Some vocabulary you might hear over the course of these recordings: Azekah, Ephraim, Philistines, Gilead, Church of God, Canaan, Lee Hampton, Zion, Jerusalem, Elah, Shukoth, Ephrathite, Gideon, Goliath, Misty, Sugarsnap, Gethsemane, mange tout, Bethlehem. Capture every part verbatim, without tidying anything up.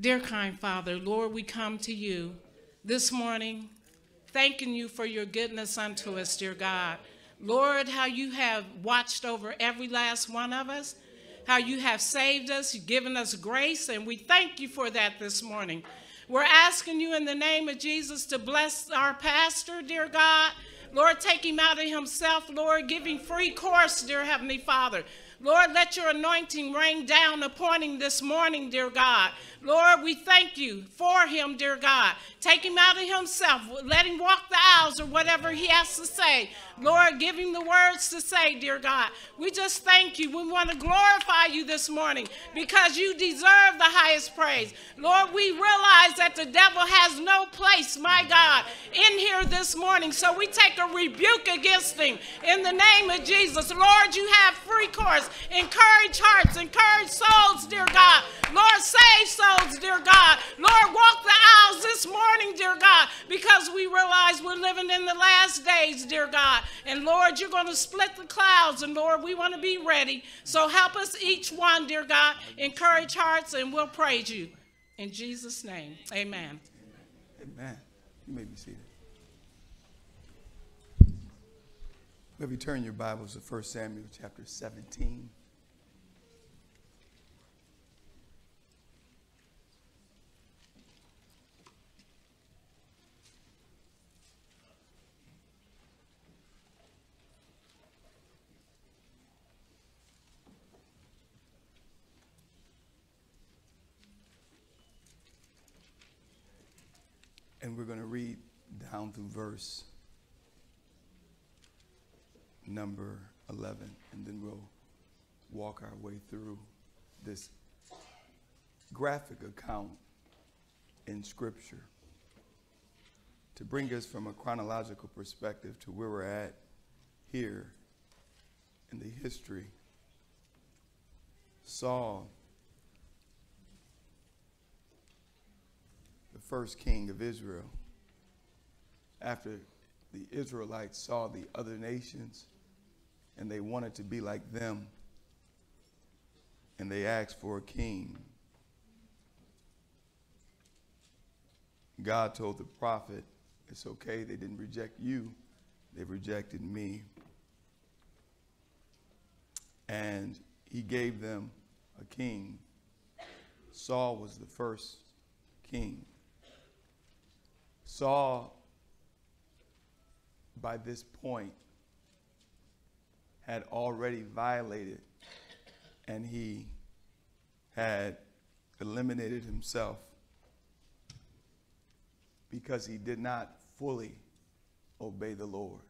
Dear kind Father, Lord, we come to you this morning, thanking you for your goodness unto us, dear God. Lord, how you have watched over every last one of us, how you have saved us, given us grace, and we thank you for that this morning. We're asking you in the name of Jesus to bless our pastor, dear God. Lord, take him out of himself, Lord, give him free course, dear Heavenly Father. Lord, let your anointing rain down upon him this morning, dear God. Lord, we thank you for him, dear God. Take him out of himself. Let him walk the aisles or whatever he has to say. Lord, give him the words to say, dear God. We just thank you. We want to glorify you this morning because you deserve the highest praise. Lord, we realize that the devil has no place, my God, in here this morning. So we take a rebuke against him in the name of Jesus. Lord, you have free course. Encourage hearts, encourage souls, dear God. Lord, save souls, dear God. Lord, walk the aisles this morning, dear God, because we realize we're living in the last days, dear God. And Lord, you're going to split the clouds, and Lord, we want to be ready. So help us each one, dear God. Encourage hearts, and we'll praise you. In Jesus' name, amen. Amen. You may be seated. Let me turn your Bibles to First Samuel chapter seventeen. And we're going to read down through verse number eleven, and then we'll walk our way through this graphic account in Scripture to bring us from a chronological perspective to where we're at here in the history. Saul, the first king of Israel, after the Israelites saw the other nations, and they wanted to be like them. And they asked for a king. God told the prophet, it's okay, they didn't reject you. They rejected me. And he gave them a king. Saul was the first king. Saul, by this point, had already violated, and he had eliminated himself because he did not fully obey the Lord.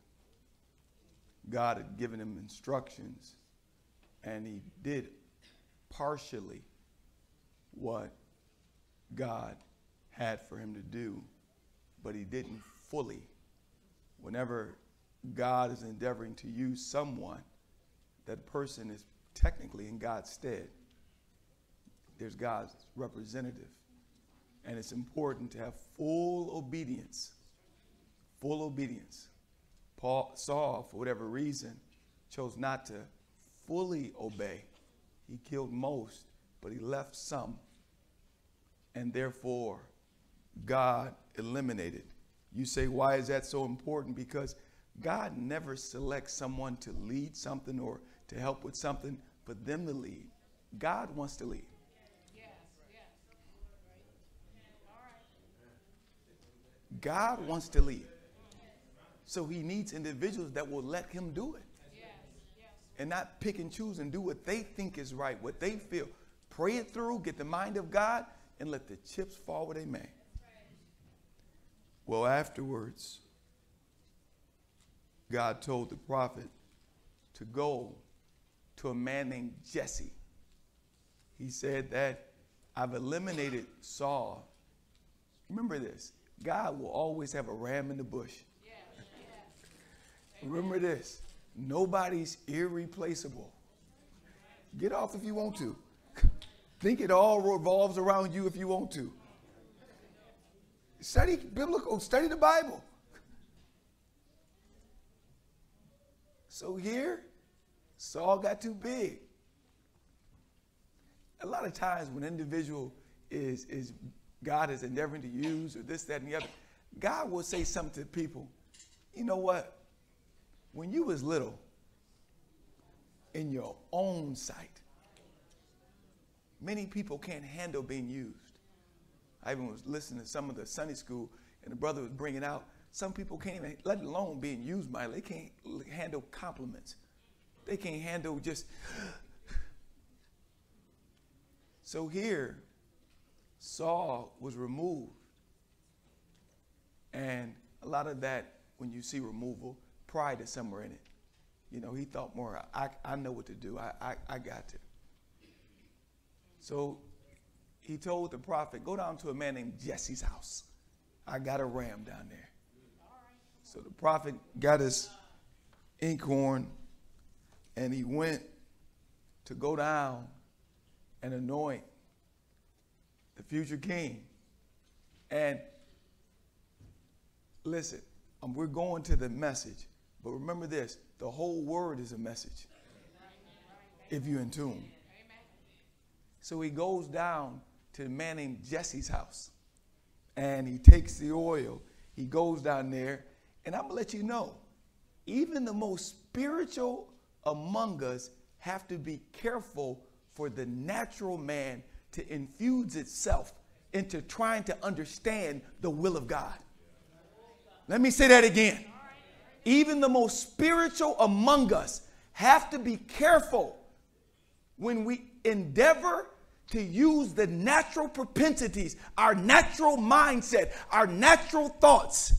God had given him instructions, and he did partially what God had for him to do, but he didn't fully. Whenever God is endeavoring to use someone, that person is technically in God's stead. There's God's representative. And it's important to have full obedience. Full obedience. Paul, Saul, for whatever reason, chose not to fully obey. He killed most, but he left some. And therefore, God eliminated. You say, why is that so important? Because God never selects someone to lead something or to help with something for them to lead. God wants to lead. Yes, yes. God wants to lead. So he needs individuals that will let him do it. Yes, yes. And not pick and choose and do what they think is right, what they feel. Pray it through, get the mind of God, and let the chips fall where they may. Well, afterwards, God told the prophet to go to a man named Jesse. He said that I've eliminated Saul. Remember this. God will always have a ram in the bush. Yeah. Yeah. Remember this. Nobody's irreplaceable. Get off if you want to. Think it all revolves around you if you want to. Study biblical, study the Bible. So here, Saul got too big. A lot of times when an individual is, is God is endeavoring to use or this, that, and the other, God will say something to people. You know what? When you was little, in your own sight, many people can't handle being used. I even was listening to some of the Sunday school, and the brother was bringing out, some people can't even, let alone being used by, they can't handle compliments. They can't handle just. So here, Saul was removed. And a lot of that, when you see removal, pride is somewhere in it. You know, he thought more, I, I know what to do. I, I, I got to. So he told the prophet, go down to a man named Jesse's house. I got a ram down there. So the prophet got his inkhorn and he went to go down and anoint the future king. And listen, um, we're going to the message, but remember this, the whole word is a message if you're in tune. So he goes down to a man named Jesse's house and he takes the oil. He goes down there, and I'm going to let you know, even the most spiritual among us have to be careful for the natural man to infuse itself into trying to understand the will of God. Let me say that again. Even the most spiritual among us have to be careful when we endeavor to use the natural propensities, our natural mindset, our natural thoughts,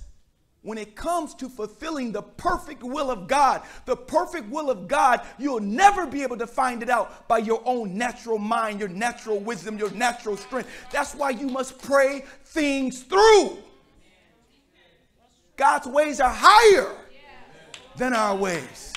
when it comes to fulfilling the perfect will of God. The perfect will of God, you'll never be able to find it out by your own natural mind, your natural wisdom, your natural strength. That's why you must pray things through. God's ways are higher than our ways.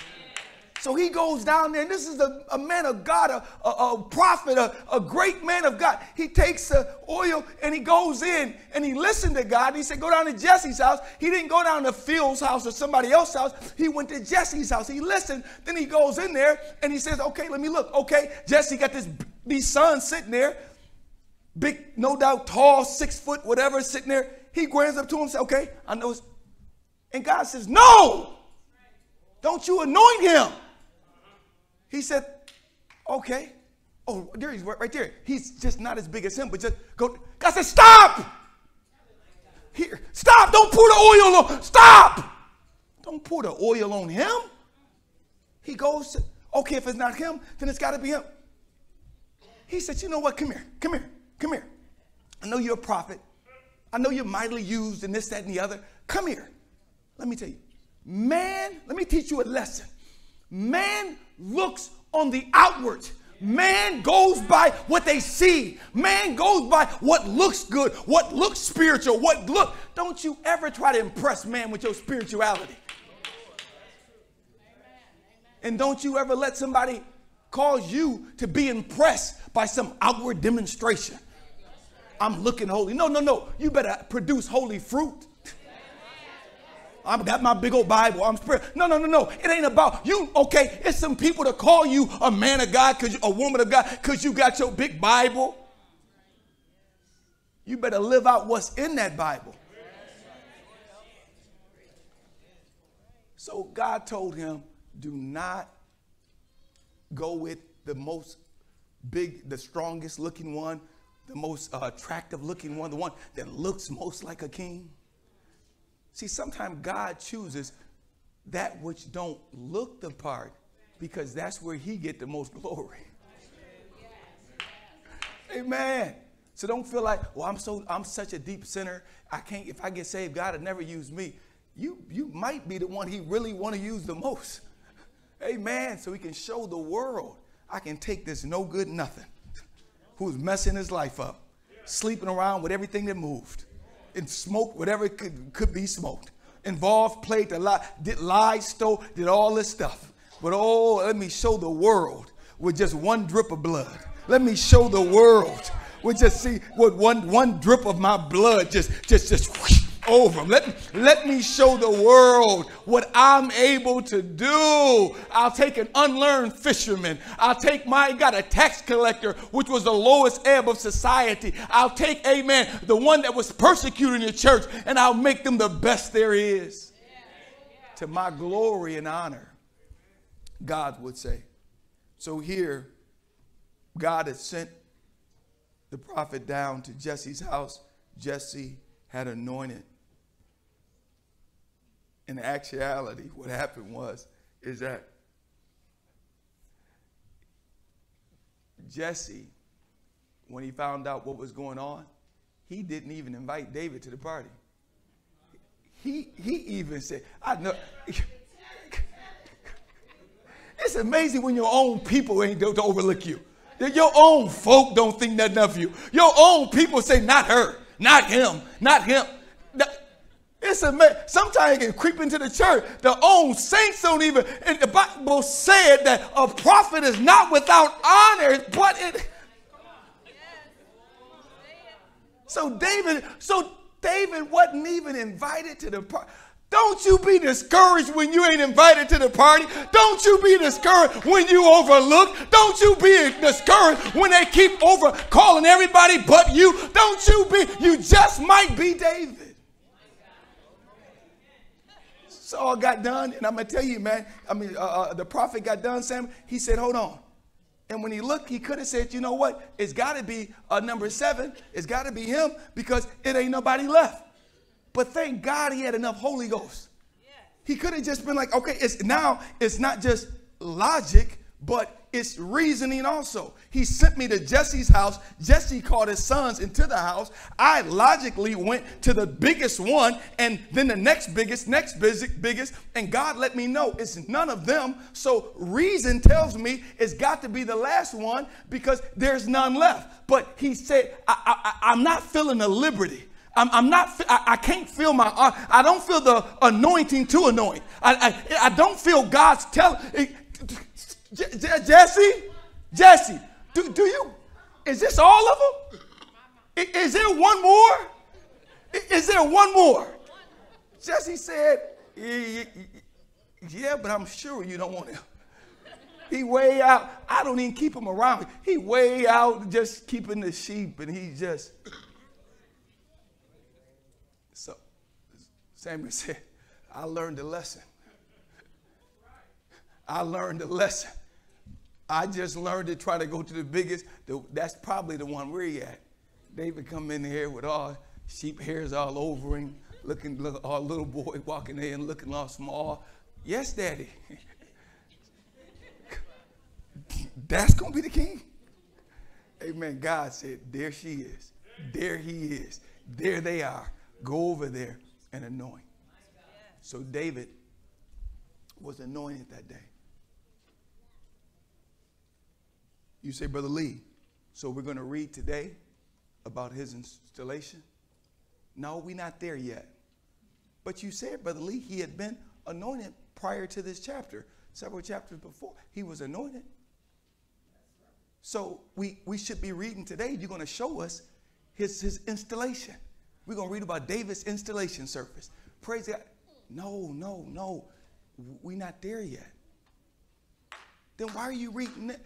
So he goes down there, and this is a, a man of God, a, a, a prophet, a, a great man of God. He takes the oil and he goes in and he listened to God. He said, go down to Jesse's house. He didn't go down to Phil's house or somebody else's house. He went to Jesse's house. He listened. Then he goes in there and he says, okay, let me look. Okay, Jesse got this, these sons sitting there, big, no doubt tall, six foot, whatever, sitting there. He grabs up to him and says, okay, I know. It's... And God says, no, don't you anoint him. He said, okay. Oh, there he's right there. He's just not as big as him, but just go. God said, stop. Here, stop. Don't pour the oil on. Stop. Don't pour the oil on him. He goes, okay, if it's not him, then it's got to be him. He said, you know what? Come here. Come here. Come here. I know you're a prophet. I know you're mightily used in this, that, and the other. Come here. Let me tell you. Man, let me teach you a lesson. Man looks on the outward. Man goes by what they see. Man goes by what looks good, what looks spiritual, what look. Don't you ever try to impress man with your spirituality. And don't you ever let somebody cause you to be impressed by some outward demonstration. I'm looking holy. No, no, no. You better produce holy fruit. I've got my big old Bible. I'm spirit. No, no, no, no. It ain't about you. Okay. It's some people to call you a man of God, cause you, a woman of God, because you got your big Bible. You better live out what's in that Bible. So God told him, do not go with the most big, the strongest looking one, the most uh, attractive looking one, the one that looks most like a king. See, sometimes God chooses that which don't look the part because that's where he get the most glory. Amen. So don't feel like, well, I'm so I'm such a deep sinner. I can't, if I get saved, God will never use me. You, you might be the one he really want to use the most. Amen. So he can show the world, I can take this no good nothing who's messing his life up, sleeping around with everything that moved, and smoked whatever it could, could be smoked. Involved, played, a lot, did lie, stole, did all this stuff. But oh, let me show the world with just one drip of blood. Let me show the world with just see what one one drip of my blood just just just whoosh, over them. Let, let me show the world what I'm able to do. I'll take an unlearned fisherman. I'll take, my God, a tax collector, which was the lowest ebb of society. I'll take, amen, the one that was persecuting the church, and I'll make them the best there is. Yeah. Yeah. To my glory and honor, God would say. So here, God had sent the prophet down to Jesse's house. Jesse had anointed. In actuality, what happened was, is that Jesse, when he found out what was going on, he didn't even invite David to the party. He, he even said, I know. It's amazing when your own people ain't to overlook you. Your own folk don't think nothing of you. Your own people say, not her, not him, not him. It's amazing. Sometimes it can creep into the church. The own saints don't even. And the Bible said that a prophet is not without honor, but it. So David, so David wasn't even invited to the party. Don't you be discouraged when you ain't invited to the party. Don't you be discouraged when you overlooked. Don't you be discouraged when they keep over calling everybody but you. Don't you be, you just might be David. Saul got done, and I'm going to tell you, man, I mean, uh, uh, the prophet got done, Sam. He said, hold on. And when he looked, he could have said, you know what? It's got to be uh, number seven. It's got to be him because it ain't nobody left. But thank God he had enough Holy Ghost. Yeah. He could have just been like, okay, it's now it's not just logic, but it's reasoning also. He sent me to Jesse's house. Jesse called his sons into the house. I logically went to the biggest one and then the next biggest, next biggest. And God let me know it's none of them. So reason tells me it's got to be the last one because there's none left. But he said, I, I, I'm not feeling the liberty. I'm, I'm not, I, I can't feel my, uh, I don't feel the anointing to anoint. I, I, I don't feel God's telling. Jesse, Jesse, do, do you, is this all of them? Is, is there one more? Is there one more? Jesse said, yeah, yeah, but I'm sure you don't want him. He way out. I don't even keep him around. He way out just keeping the sheep and he just. Samuel said, I learned a lesson. I learned a lesson. I just learned to try to go to the biggest. The, that's probably the one we're at. David come in here with all sheep hairs all over him, looking look, all little boy walking in, looking all small. Yes, Daddy. That's going to be the king. Amen. God said, there she is. There he is. There they are. Go over there. And anoint. So David was anointed that day. You say, Brother Lee, so we're going to read today about his installation? No, we're not there yet. But you said, Brother Lee, he had been anointed prior to this chapter, several chapters before. He was anointed. So we, we should be reading today. You're going to show us his, his installation. We're going to read about David's installation service. Praise God. No, no, no. We're not there yet. Then why are you reading it?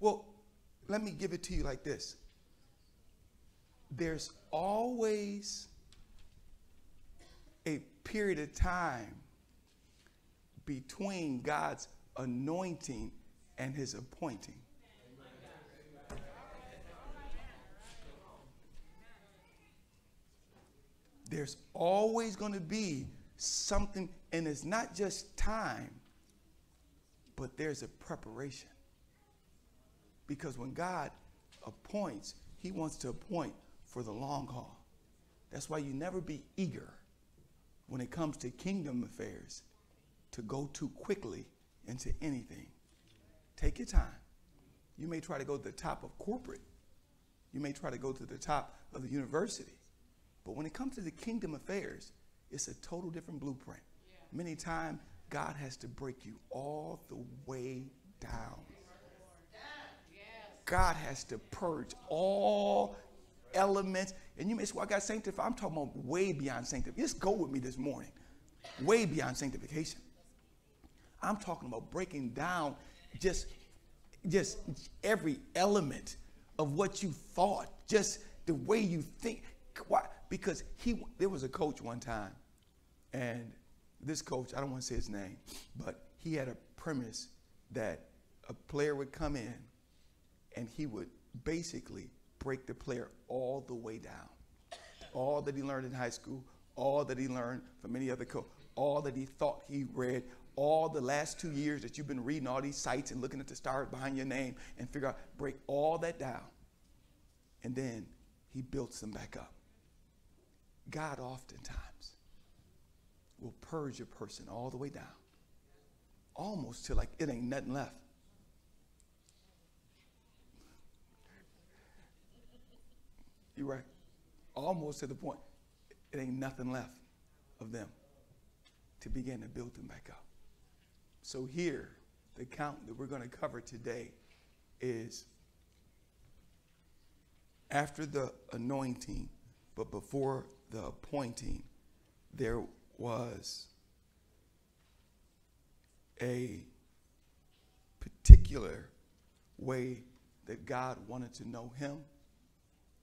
Well, let me give it to you like this. There's always a period of time between God's anointing and his appointing. There's always going to be something, and it's not just time, but there's a preparation. Because when God appoints, he wants to appoint for the long haul. That's why you never be eager when it comes to kingdom affairs to go too quickly into anything. Take your time. You may try to go to the top of corporate. You may try to go to the top of the university. But when it comes to the kingdom affairs, it's a total different blueprint. Yeah. Many times, God has to break you all the way down. God has to purge all elements. And you may say, well, I got sanctified. I'm talking about way beyond sanctification. Just go with me this morning. Way beyond sanctification. I'm talking about breaking down just, just every element of what you thought, just the way you think. Why? Because he, there was a coach one time, and this coach, I don't want to say his name, but he had a premise that a player would come in and he would basically break the player all the way down. All that he learned in high school, all that he learned from any other coach, all that he thought he read, all the last two years that you've been reading all these sites and looking at the stars behind your name and figure out, break all that down. And then he builds them back up. God oftentimes will purge a person all the way down, almost till like it ain't nothing left. You're right. Almost to the point, it ain't nothing left of them to begin to build them back up. So here, the count that we're going to cover today is after the anointing, but before the appointing, there was a particular way that God wanted to know him,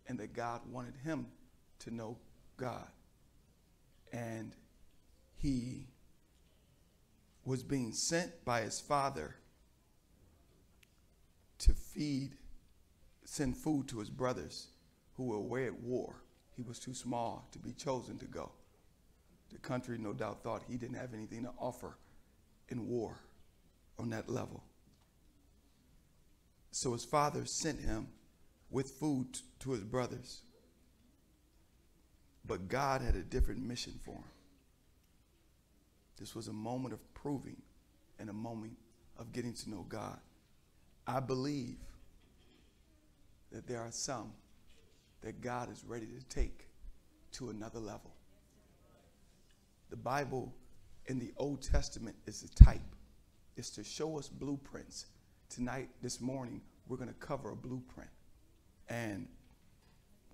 and that God wanted him to know God. And he was being sent by his father to feed, send food to his brothers who were away at war. He was too small to be chosen to go. The country no doubt thought he didn't have anything to offer in war on that level. So his father sent him with food to his brothers. But God had a different mission for him. This was a moment of proving and a moment of getting to know God. I believe that there are some that God is ready to take to another level. The Bible in the Old Testament is the type. It's to show us blueprints. Tonight, this morning, we're going to cover a blueprint. And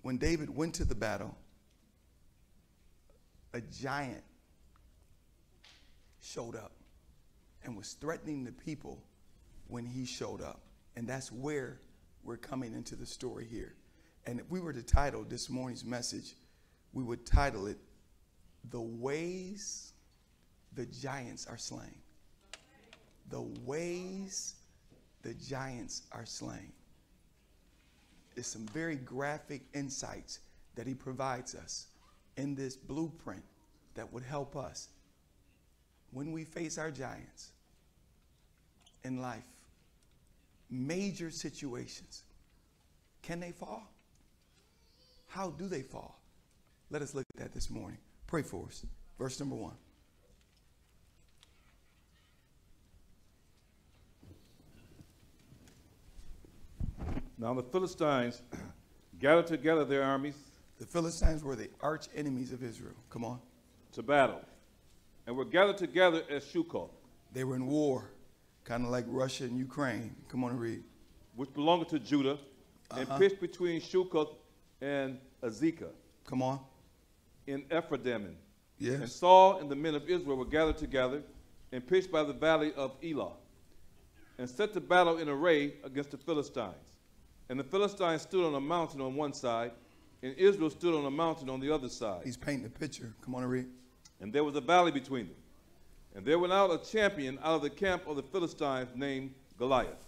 when David went to the battle, a giant showed up and was threatening the people when he showed up. And that's where we're coming into the story here. And if we were to title this morning's message, we would title it, "The Ways the Giants Are Slain." The Ways the Giants Are Slain. Is some very graphic insights that he provides us in this blueprint that would help us when we face our giants in life, major situations. Can they fall? How do they fall? Let us look at that this morning. Pray for us. Verse number one. Now the Philistines gathered together their armies. The Philistines were the arch enemies of Israel. Come on. To battle. And were gathered together at Shukoth. They were in war, kind of like Russia and Ukraine. Come on and read. Which belonged to Judah, uh-huh. and pitched between Shukoth and Azekah. Come on. In Ephraim. Yes. And Saul and the men of Israel were gathered together and pitched by the valley of Elah, and set to battle in array against the Philistines. And the Philistines stood on a mountain on one side, and Israel stood on a mountain on the other side. He's painting a picture. Come on and read. And there was a valley between them. And there went out a champion out of the camp of the Philistines named Goliath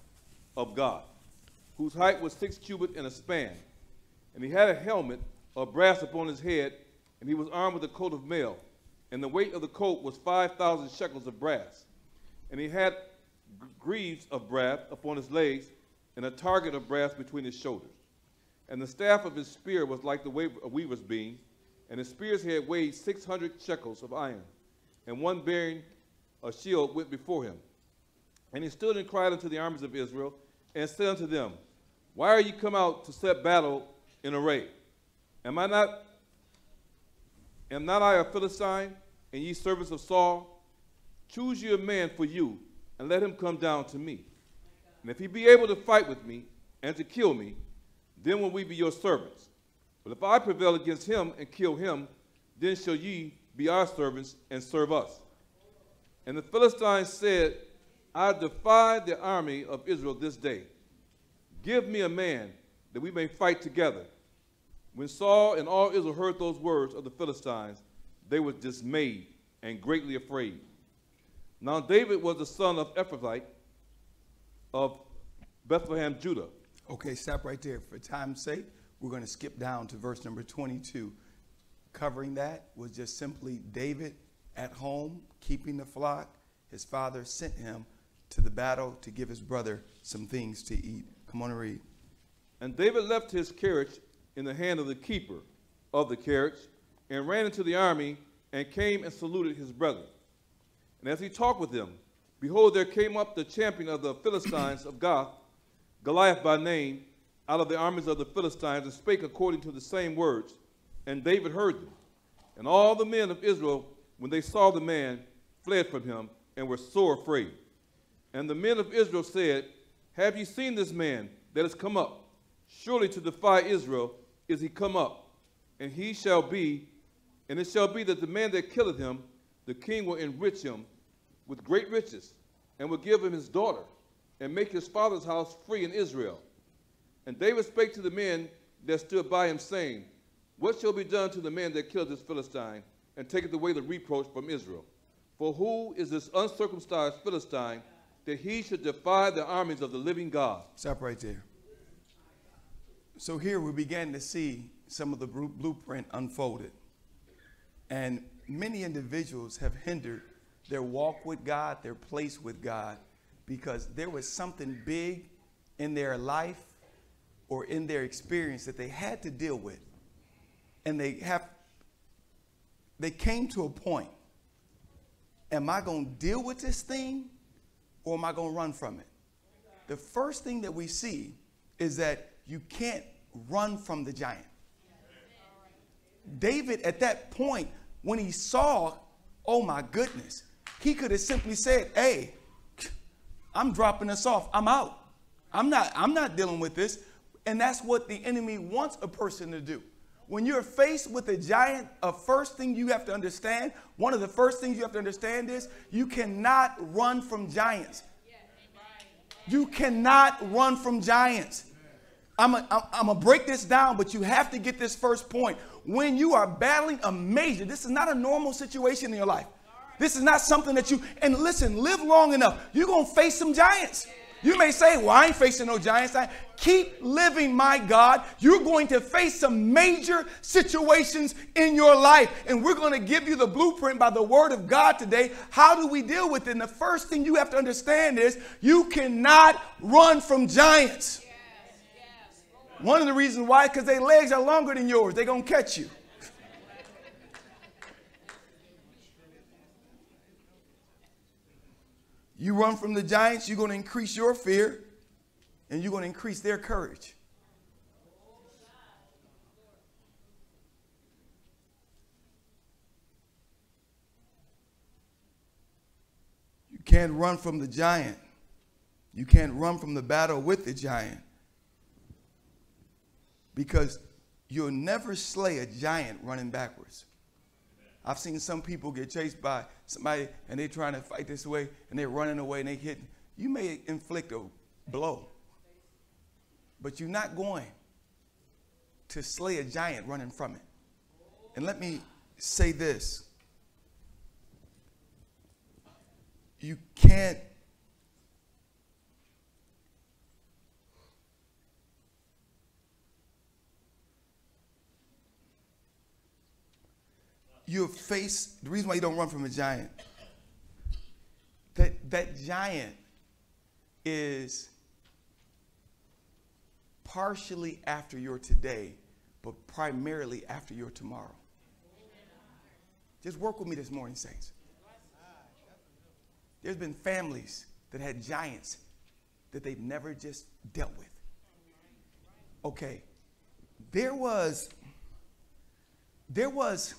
of God, whose height was six cubits and a span. And he had a helmet of brass upon his head, and he was armed with a coat of mail. And the weight of the coat was five thousand shekels of brass. And he had greaves of brass upon his legs, and a target of brass between his shoulders. And the staff of his spear was like the weaver's beam, and his spear's head weighed six hundred shekels of iron, and one bearing a shield went before him. And he stood and cried unto the armies of Israel, and said unto them, Why are ye come out to set battle in array? Am I not, am not I a Philistine, and ye servants of Saul? Choose ye a man for you, and let him come down to me. And if he be able to fight with me and to kill me, then will we be your servants. But if I prevail against him and kill him, then shall ye be our servants and serve us. And the Philistines said, I defy the army of Israel this day. Give me a man that we may fight together. When Saul and all Israel heard those words of the Philistines, they were dismayed and greatly afraid. Now David was the son of Ephrathite of Bethlehem, Judah. Okay, stop right there. For time's sake, we're going to skip down to verse number twenty-two. Covering that was just simply David at home, keeping the flock. His father sent him to the battle to give his brother some things to eat. Come on and read. And David left his carriage in the hand of the keeper of the carriage and ran into the army and came and saluted his brethren. And as he talked with them, behold, there came up the champion of the Philistines of Gath, Goliath by name, out of the armies of the Philistines, and spake according to the same words. And David heard them. And all the men of Israel, when they saw the man, fled from him and were sore afraid. And the men of Israel said, have ye seen this man that has come up? Surely to defy Israel is he come up. And he shall be, and it shall be that the man that killeth him, the king will enrich him with great riches, and will give him his daughter, and make his father's house free in Israel. And David spake to the men that stood by him, saying, what shall be done to the man that killed this Philistine, and taketh away the reproach from Israel? For who is this uncircumcised Philistine, that he should defy the armies of the living God? Stop right there. So here we began to see some of the blueprint unfolded. And many individuals have hindered their walk with God, their place with God, because there was something big in their life or in their experience that they had to deal with. And they have, they came to a point. Am I going to deal with this thing or am I going to run from it? The first thing that we see is that you can't run from the giant. David, at that point, when he saw, oh my goodness, he could have simply said, hey, I'm dropping this off. I'm out. I'm not, I'm not dealing with this. And that's what the enemy wants a person to do. When you're faced with a giant, a first thing you have to understand, one of the first things you have to understand is you cannot run from giants. You cannot run from giants. I'm going to break this down, but you have to get this first point. When you are battling a major, this is not a normal situation in your life. This is not something that you, and listen, live long enough, you're going to face some giants. You may say, well, I ain't facing no giants. I keep living, my God. You're going to face some major situations in your life. And we're going to give you the blueprint by the word of God today. How do we deal with it? And the first thing you have to understand is you cannot run from giants. One of the reasons why, because their legs are longer than yours. They're going to catch you. You run from the giants, you're going to increase your fear and you're going to increase their courage. You can't run from the giant. You can't run from the battle with the giant. Because you'll never slay a giant running backwards. I've seen some people get chased by somebody and they're trying to fight this way and they're running away and they're hitting. You may inflict a blow, but you're not going to slay a giant running from it. And let me say this. You can't. You're faced, the reason why you don't run from a giant, that, that giant is partially after your today, but primarily after your tomorrow. Just work with me this morning, saints. There's been families that had giants that they've never just dealt with. Okay, there was, there was,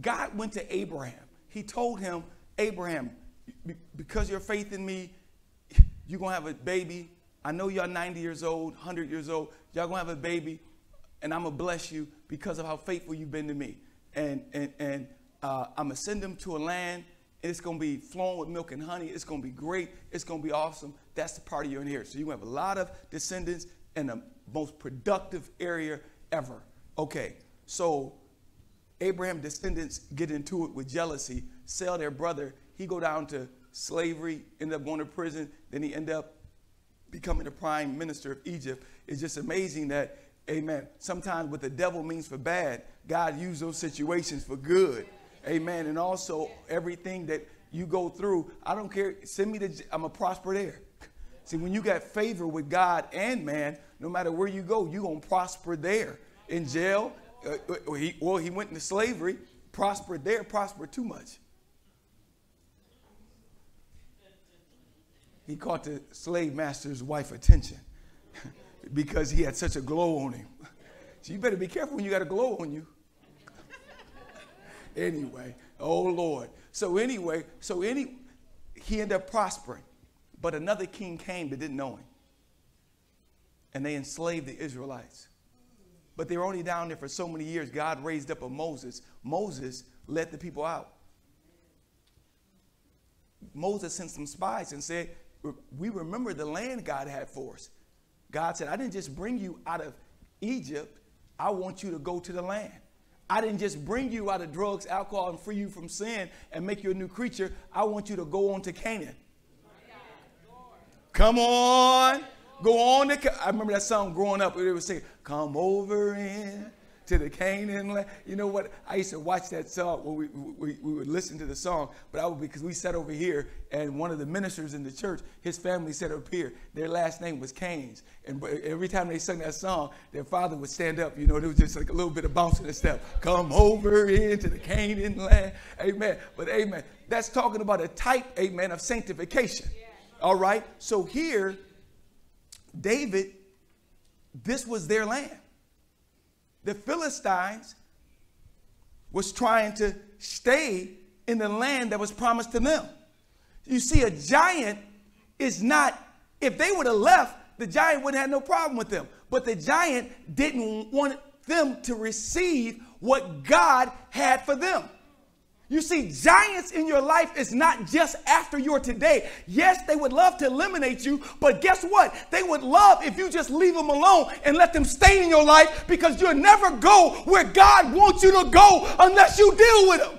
God went to Abraham. He told him, Abraham, because your faith in me, you're going to have a baby I know y'all ninety years old, one hundred years old. Y'all gonna have a baby, and I'm gonna bless you because of how faithful you've been to me. And, and, and uh, I'm gonna send them to a land, and it's gonna be flowing with milk and honey. It's gonna be great. It's gonna be awesome. That's the part of your inheritance. So you're gonna have a lot of descendants in the most productive area ever. Okay, so Abraham's descendants get into it with jealousy, sell their brother. He go down to slavery, end up going to prison. Then he end up becoming the prime minister of Egypt. It's just amazing that, amen, sometimes what the devil means for bad, God used those situations for good. Amen. And also everything that you go through, I don't care. Send me the, I'm a prosper there. See, when you got favor with God and man, no matter where you go, you're going to prosper there. In jail, uh, or he, well, he went into slavery, prospered there, prospered too much. He caught the slave master's wife's attention because he had such a glow on him. So you better be careful when you got a glow on you. Anyway, oh Lord. So anyway, so any, he ended up prospering, but another king came that didn't know him, and they enslaved the Israelites. But they were only down there for so many years. God raised up a Moses. Moses led the people out. Moses sent some spies and said, we remember the land God had for us. God said, I didn't just bring you out of Egypt. I want you to go to the land. I didn't just bring you out of drugs, alcohol, and free you from sin and make you a new creature. I want you to go on to Canaan. Come on. Go on to, I remember that song growing up. It would say, come over in to the Canaan land. You know what? I used to watch that song when we, we, we would listen to the song, but I would, because we sat over here and one of the ministers in the church, his family sat up here. Their last name was Cain's. And every time they sung that song, their father would stand up. You know, there was just like a little bit of bouncing and stuff. Come over into the Canaan land. Amen. But amen. That's talking about a type, amen, of sanctification. Yeah. All right. So here, David, this was their land. The Philistines was trying to stay in the land that was promised to them. You see, a giant is not, if they would have left, the giant would have had no problem with them. But the giant didn't want them to receive what God had for them. You see, giants in your life is not just after your today. Yes, they would love to eliminate you, but guess what? They would love if you just leave them alone and let them stay in your life, because you'll never go where God wants you to go unless you deal with them.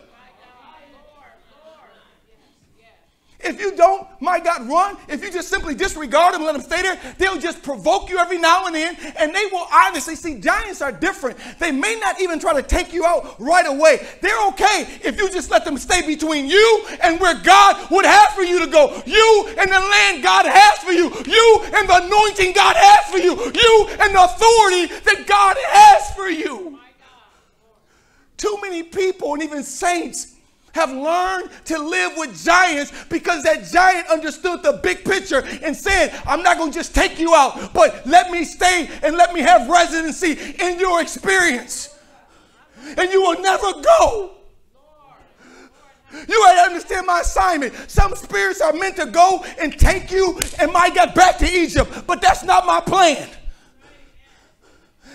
If you don't, my God, run. If you just simply disregard them, let them stay there, they'll just provoke you every now and then. And they will honestly, see, giants are different. They may not even try to take you out right away. They're okay if you just let them stay between you and where God would have for you to go. You and the land God has for you. You and the anointing God has for you. You and the authority that God has for you. Too many people and even saints have learned to live with giants because that giant understood the big picture and said, I'm not going to just take you out, but let me stay and let me have residency in your experience. And you will never go. You had to understand my assignment. Some spirits are meant to go and take you and might get back to Egypt, but that's not my plan.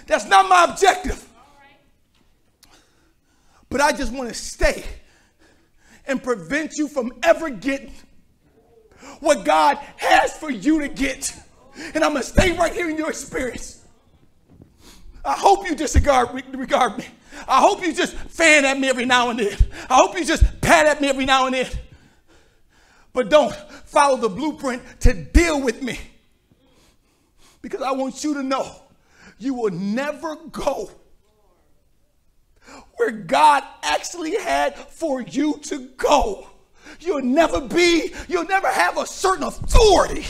That's not my objective. But I just want to stay and prevent you from ever getting what God has for you to get. And I'm going to stay right here in your experience. I hope you disregard regard me. I hope you just fan at me every now and then. I hope you just pat at me every now and then. But don't follow the blueprint to deal with me. Because I want you to know you will never go where God actually had for you to go. You'll never be, you'll never have a certain authority,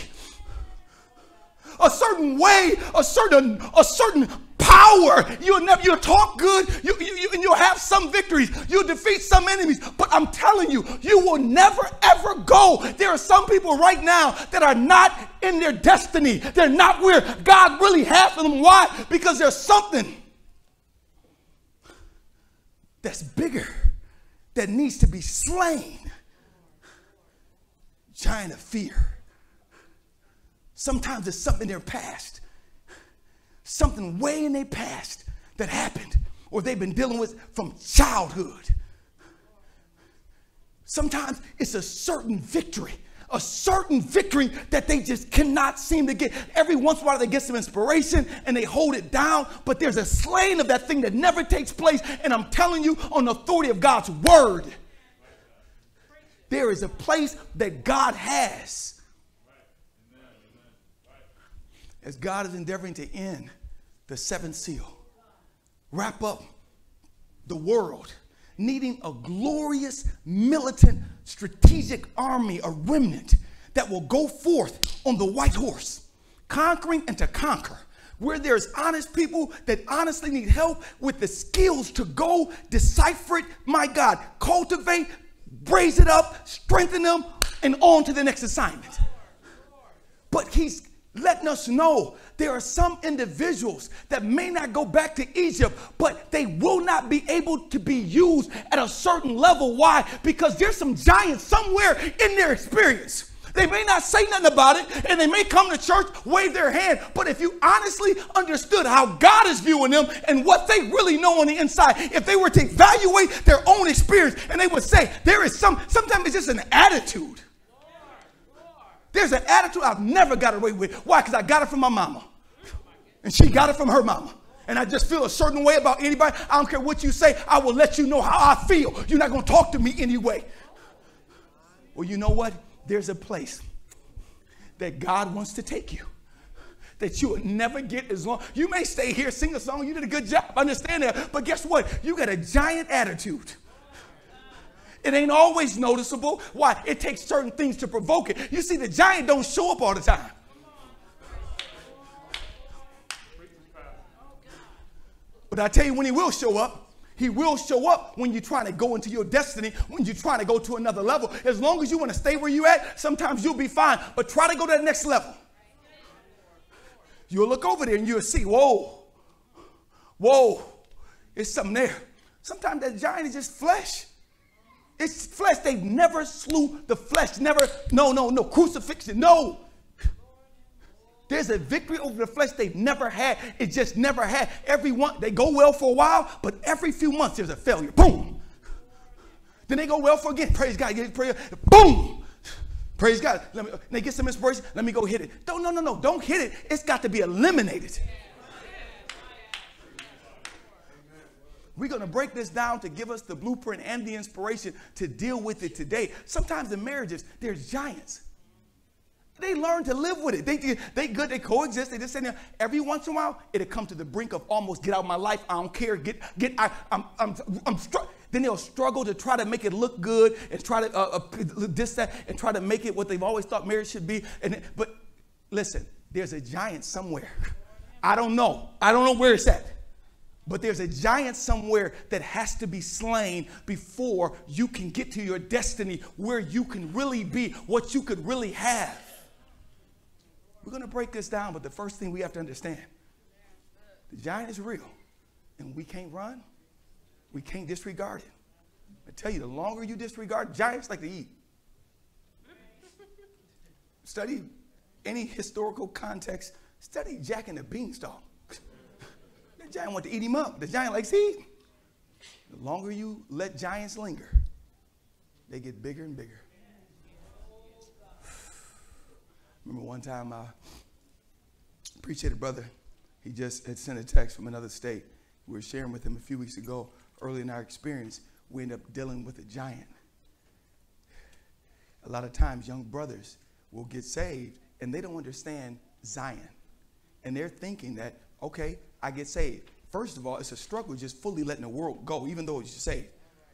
a certain way, a certain, a certain power. You'll never, you'll talk good, you, you, you, and you'll have some victories. You'll defeat some enemies, but I'm telling you, you will never, ever go. There are some people right now that are not in their destiny. They're not where God really has for them. Why? Because there's something that's bigger, that needs to be slain. Giant of fear, Sometimes it's something in their past, something way in their past that happened or they've been dealing with from childhood. Sometimes it's a certain victory, a certain victory that they just cannot seem to get. Every once in a while they get some inspiration and they hold it down, but there's a slaying of that thing that never takes place. And I'm telling you, on the authority of God's word, there is a place that God has. As God is endeavoring to end the seventh seal, wrap up the world, needing a glorious, militant, strategic army, a remnant that will go forth on the white horse, conquering and to conquer, where there's honest people that honestly need help with the skills to go decipher it, my God, cultivate, raise it up, strengthen them, and on to the next assignment. But he's letting us know there are some individuals that may not go back to Egypt, but they will not be able to be used at a certain level. Why? Because there's some giants somewhere in their experience. They may not say nothing about it, and they may come to church, wave their hand. But if you honestly understood how God is viewing them and what they really know on the inside, if they were to evaluate their own experience, and they would say there is some, sometimes it's just an attitude. There's an attitude I've never got away with. Why? Because I got it from my mama. And she got it from her mama. And I just feel a certain way about anybody. I don't care what you say. I will let you know how I feel. You're not going to talk to me anyway. Well, you know what? There's a place that God wants to take you that you will never get as long. You may stay here, sing a song. You did a good job. I understand that. But guess what? You got a giant attitude. It ain't always noticeable. Why? It takes certain things to provoke it. You see, the giant don't show up all the time. But I tell you when he will show up, he will show up when you're trying to go into your destiny, when you're trying to go to another level. As long as you want to stay where you're at, sometimes you'll be fine. But try to go to the next level. You'll look over there and you'll see, whoa, whoa, it's something there. Sometimes that giant is just flesh. It's flesh. They never slew the flesh. Never. No, no, no. Crucifixion. No. There's a victory over the flesh they've never had. It just never had. Every one, they go well for a while, but every few months there's a failure. Boom. Then they go well for again. Praise God. Get prayer. Boom. Praise God. Let me, they get some inspiration. Let me go hit it. Don't, no, no, no. Don't hit it. It's got to be eliminated. We're going to break this down to give us the blueprint and the inspiration to deal with it today. Sometimes in marriages, there's giants. They learn to live with it. They, they good. They coexist. They just say, every once in a while, it'll come to the brink of almost get out of my life. I don't care. Get, get, I, I'm, I'm, I'm struck. Then they'll struggle to try to make it look good and try to uh, uh, this, that, and try to make it what they've always thought marriage should be. And but listen, there's a giant somewhere. I don't know. I don't know where it's at. But there's a giant somewhere that has to be slain before you can get to your destiny, where you can really be, what you could really have. We're going to break this down, but the first thing we have to understand, the giant is real, and we can't run. We can't disregard it. I tell you, the longer you disregard, giants like to eat. Study any historical context. Study Jack and the Beanstalk. The giant wants to eat him up. The giant likes to eat. The longer you let giants linger, they get bigger and bigger. Remember one time I appreciated a brother. He just had sent a text from another state. We were sharing with him a few weeks ago. Early in our experience, we ended up dealing with a giant. A lot of times young brothers will get saved and they don't understand Zion. And they're thinking that, okay, I get saved. First of all, it's a struggle just fully letting the world go, even though it's saved.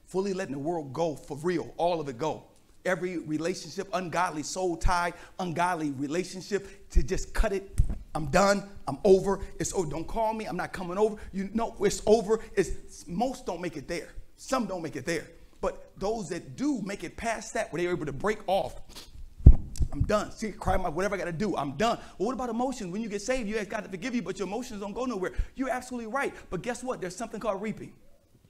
Fully letting the world go for real, all of it go. Every relationship, ungodly soul tie, ungodly relationship, to just cut it. I'm done. I'm over. It's oh, don't call me. I'm not coming over. You know, it's over. It's most don't make it there. Some don't make it there. But those that do make it past that, where they're able to break off. I'm done. See, cry my whatever I got to do. I'm done. Well, what about emotions? When you get saved, you ask God to forgive you, but your emotions don't go nowhere. You're absolutely right. But guess what? There's something called reaping.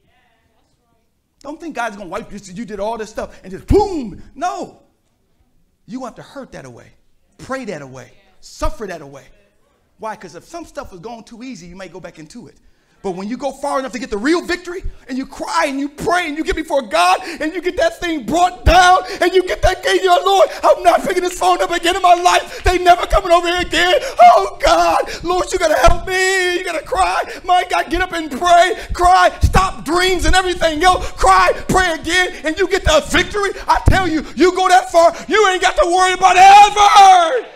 Yeah, that's right. Don't think God's going to wipe you. You did all this stuff and just boom. No. You have to hurt that away. Pray that away. Yeah. Suffer that away. Why? Because if some stuff is going too easy, you might go back into it. But when you go far enough to get the real victory, and you cry and you pray and you get before God and you get that thing brought down and you get that game, your Lord, I'm not picking this phone up again in my life. They never coming over here again. Oh God, Lord, you gotta help me. You gotta cry. My God, get up and pray, cry, stop dreams and everything else. Cry, pray again, and you get that victory. I tell you, you go that far, you ain't got to worry about it ever.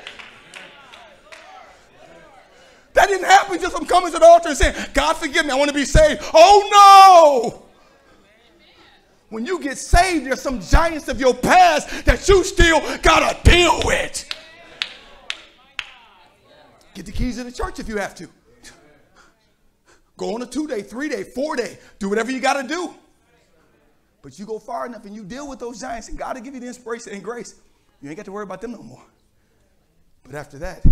That didn't happen just from coming to the altar and saying, God forgive me, I want to be saved. Oh no! When you get saved, there's some giants of your past that you still got to deal with. Get the keys of the church if you have to. Go on a two-day, three-day, four-day. Do whatever you got to do. But you go far enough and you deal with those giants, and God will give you the inspiration and grace. You ain't got to worry about them no more. But after that,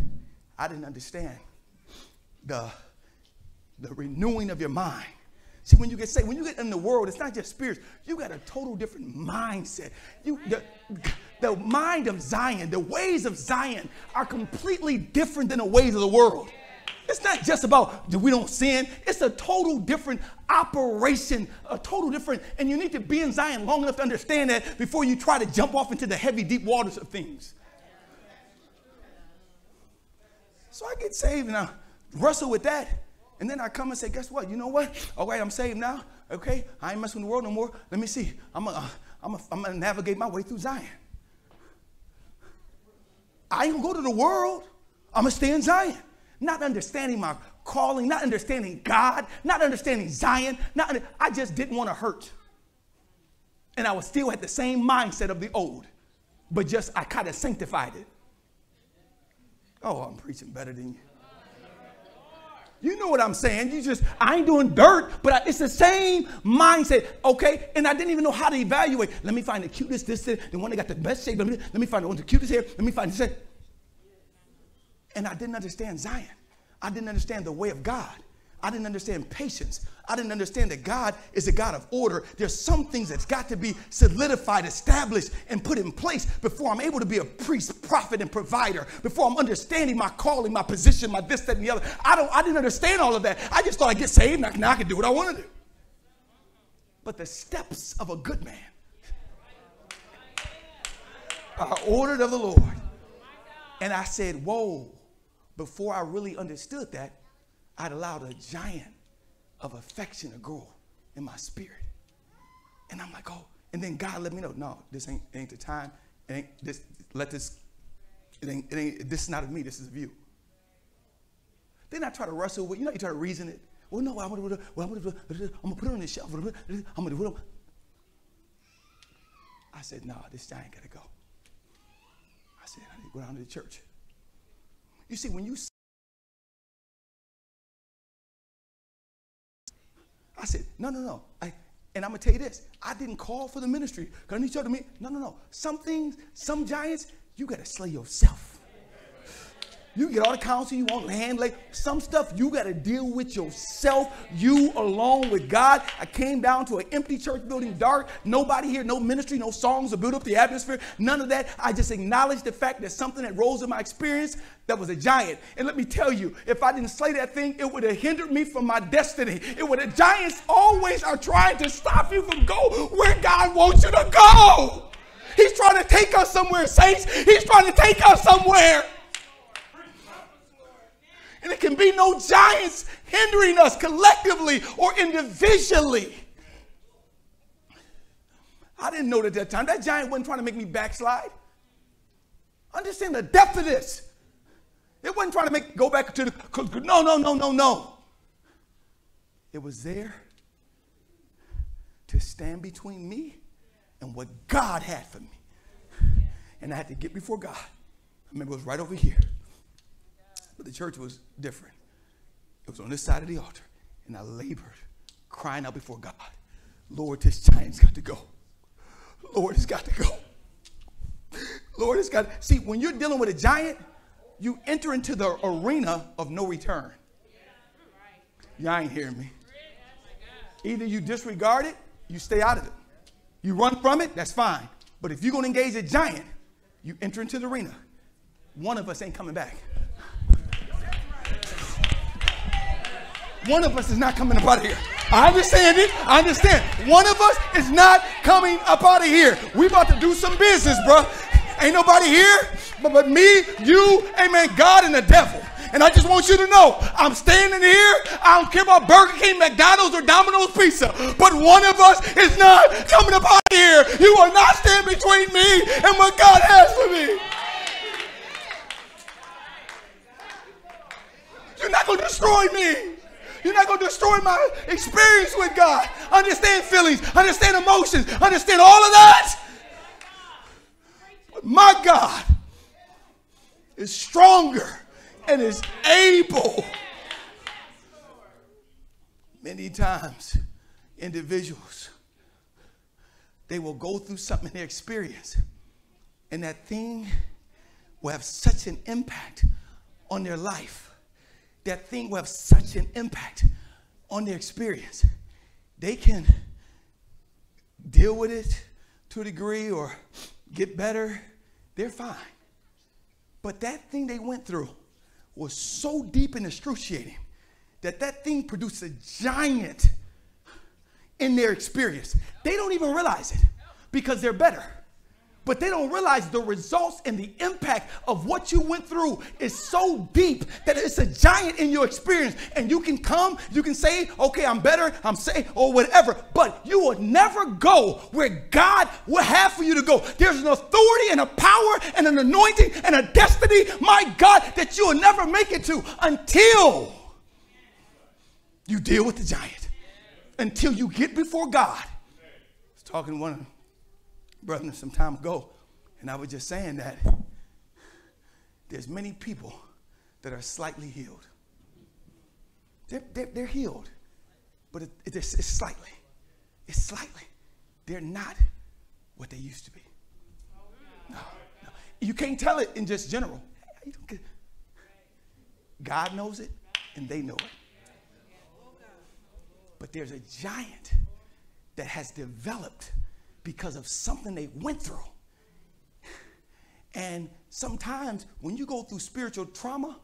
I didn't understand The, the renewing of your mind. See, when you get saved, when you get in the world, it's not just spirits. You got a total different mindset. You, the, the mind of Zion, the ways of Zion are completely different than the ways of the world. It's not just about that we don't sin. It's a total different operation, a total different, and you need to be in Zion long enough to understand that before you try to jump off into the heavy, deep waters of things. So I get saved and I wrestle with that, and then I come and say, guess what? You know what? All right, I'm saved now. Okay, I ain't messing with the world no more. Let me see. I'm gonna, I'm I'm gonna navigate my way through Zion. I ain't gonna go to the world. I'm gonna stay in Zion. Not understanding my calling, not understanding God, not understanding Zion. Not I just didn't want to hurt, and I was still at the same mindset of the old, but just I kind of sanctified it. Oh, I'm preaching better than you. You know what I'm saying. You just, I ain't doing dirt, but I, it's the same mindset, okay? And I didn't even know how to evaluate. Let me find the cutest, this, this, the one that got the best shape. Let me, let me find the one with the cutest hair. Let me find this. And I didn't understand Zion. I didn't understand the way of God. I didn't understand patience. I didn't understand that God is a God of order. There's some things that's got to be solidified, established, and put in place before I'm able to be a priest, prophet, and provider, before I'm understanding my calling, my position, my this, that, and the other. I don't, I didn't understand all of that. I just thought I'd get saved and I, now I could do what I want to do. But the steps of a good man are ordered of the Lord. And I said, whoa, before I really understood that, I'd allowed a giant of affection to grow in my spirit. And I'm like, oh, and then God let me know, no, this ain't, ain't the time. It ain't this, let this, it ain't, it ain't, this is not of me, this is of you. Then I try to wrestle with, you know, you try to reason it. Well, no, I'm gonna, well, I'm gonna, I'm gonna put it on the shelf. I'm gonna do it. I said, no, this giant gotta go. I said, I need to go down to the church. You see, when you I said, no, no, no. I, and I'm going to tell you this. I didn't call for the ministry. Because I need y'all to meet. No, no, no. Some things, some giants, you got to slay yourself. You get all the counsel you want, hand like some stuff you got to deal with yourself, you alone with God. I came down to an empty church building, dark, nobody here, no ministry, no songs to build up the atmosphere, none of that. I just acknowledged the fact that something that rose in my experience that was a giant. And let me tell you, if I didn't slay that thing, it would have hindered me from my destiny. It would have, giants always are trying to stop you from going where God wants you to go. He's trying to take us somewhere, saints. He's trying to take us somewhere. And it can be no giants hindering us collectively or individually. I didn't know that at that time. That giant wasn't trying to make me backslide. Understand the depth of this. It wasn't trying to make go back to the, no, no, no, no, no. It was there to stand between me and what God had for me. And I had to get before God. I remember it was right over here. But the church was different. It was on this side of the altar. And I labored, crying out before God, Lord, this giant's got to go. Lord, it's got to go. Lord, it's got to. See, when you're dealing with a giant, you enter into the arena of no return. Y'all ain't hearing me. Either you disregard it, you stay out of it. You run from it, that's fine. But if you're going to engage a giant, you enter into the arena. One of us ain't coming back. One of us is not coming up out of here. I understand it. I understand. One of us is not coming up out of here. We about to do some business, bro. Ain't nobody here but, but me, you, amen, God, and the devil. And I just want you to know, I'm standing here. I don't care about Burger King, McDonald's, or Domino's Pizza. But one of us is not coming up out of here. You will not stand between me and what God has for me. You're not going to destroy me. You're not going to destroy my experience with God. Understand feelings. Understand emotions. Understand all of that. But my God is stronger and is able. Many times, individuals, they will go through something in their experience, and that thing will have such an impact on their life. That thing will have such an impact on their experience. They can deal with it to a degree or get better. They're fine. But that thing they went through was so deep and excruciating that that thing produced a giant in their experience. They don't even realize it because they're better. But they don't realize the results and the impact of what you went through is so deep that it's a giant in your experience. And you can come, you can say, okay, I'm better, I'm safe, or whatever. But you will never go where God will have for you to go. There's an authority and a power and an anointing and a destiny, my God, that you will never make it to until you deal with the giant. Until you get before God. I was talking to one of them. Brother, some time ago, and I was just saying that there's many people that are slightly healed. They're, they're, they're healed, but it, it, it's, it's slightly. It's slightly. They're not what they used to be. No, no. You can't tell it in just general. God knows it, and they know it. But there's a giant that has developed because of something they went through. And sometimes when you go through spiritual trauma,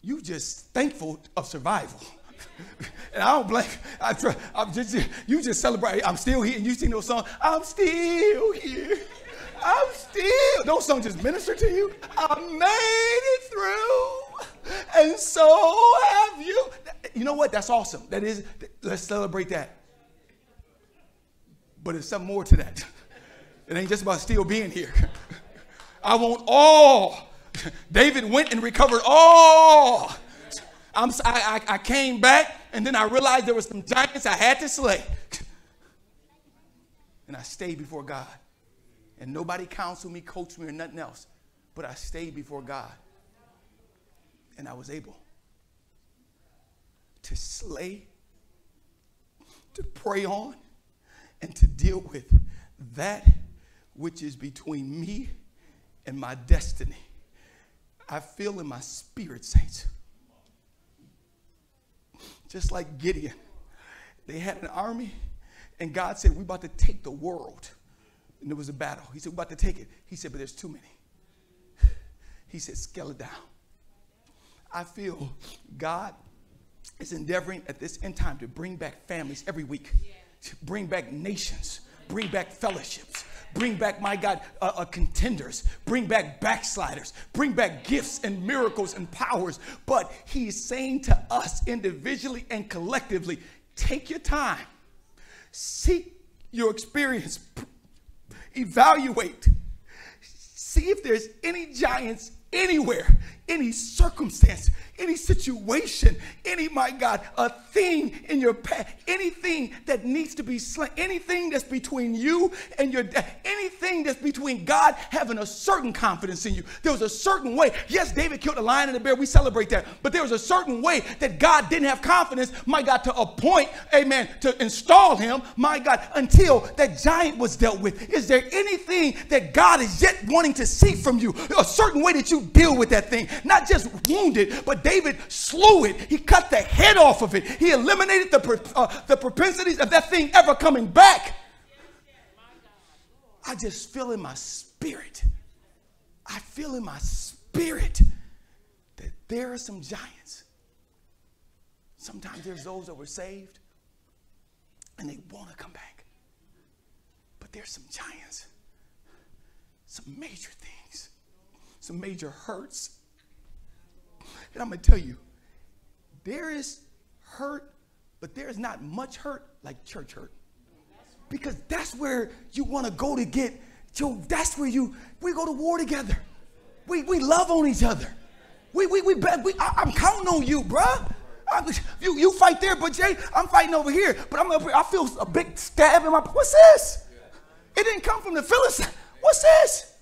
you just thankful of survival. And I don't blame, I, I'm just, you just celebrate, I'm still here. And you sing those songs, I'm still here, I'm still, those songs just minister to you. I made it through, and so have you. You know what, that's awesome. That is, let's celebrate that. But there's something more to that. It ain't just about still being here. I want all. David went and recovered all. I'm, I, I came back, and then I realized there were some giants I had to slay. And I stayed before God. And nobody counseled me, coached me, or nothing else. But I stayed before God. And I was able to slay, to pray on, and to deal with that which is between me and my destiny. I feel in my spirit, saints, just like Gideon, they had an army, and God said, we're about to take the world. And there was a battle. He said, we're about to take it. He said, but there's too many. He said, scale it down. I feel God is endeavoring at this end time to bring back families every week. Yeah. Bring back nations, bring back fellowships, bring back, my God, uh, uh, contenders, bring back backsliders, bring back gifts and miracles and powers. But he's saying to us individually and collectively, take your time, seek your experience, evaluate, see if there's any giants anywhere, any circumstance, any situation, any, my God, a thing in your past, anything that needs to be slain, anything that's between you and your death, anything that's between God having a certain confidence in you. There was a certain way. Yes, David killed a lion and a bear. We celebrate that. But there was a certain way that God didn't have confidence, my God, to appoint, amen, to install him, my God, until that giant was dealt with. Is there anything that God is yet wanting to see from you? A certain way that you deal with that thing. Not just wounded, but David slew it. He cut the head off of it. He eliminated the, uh, the propensities of that thing ever coming back. I just feel in my spirit. I feel in my spirit that there are some giants. Sometimes there's those that were saved and they want to come back. But there's some giants, some major things, some major hurts. And I'm going to tell you, there is hurt, but there is not much hurt like church hurt. Because that's where you want to go to get, to, that's where you, we go to war together. We, we love on each other. We, we, we, we I, I'm counting on you, bruh. I, you, you fight there, but Jay, I'm fighting over here. But I'm up here, I feel a big stab in my, what's this? It didn't come from the Philistines. What's this?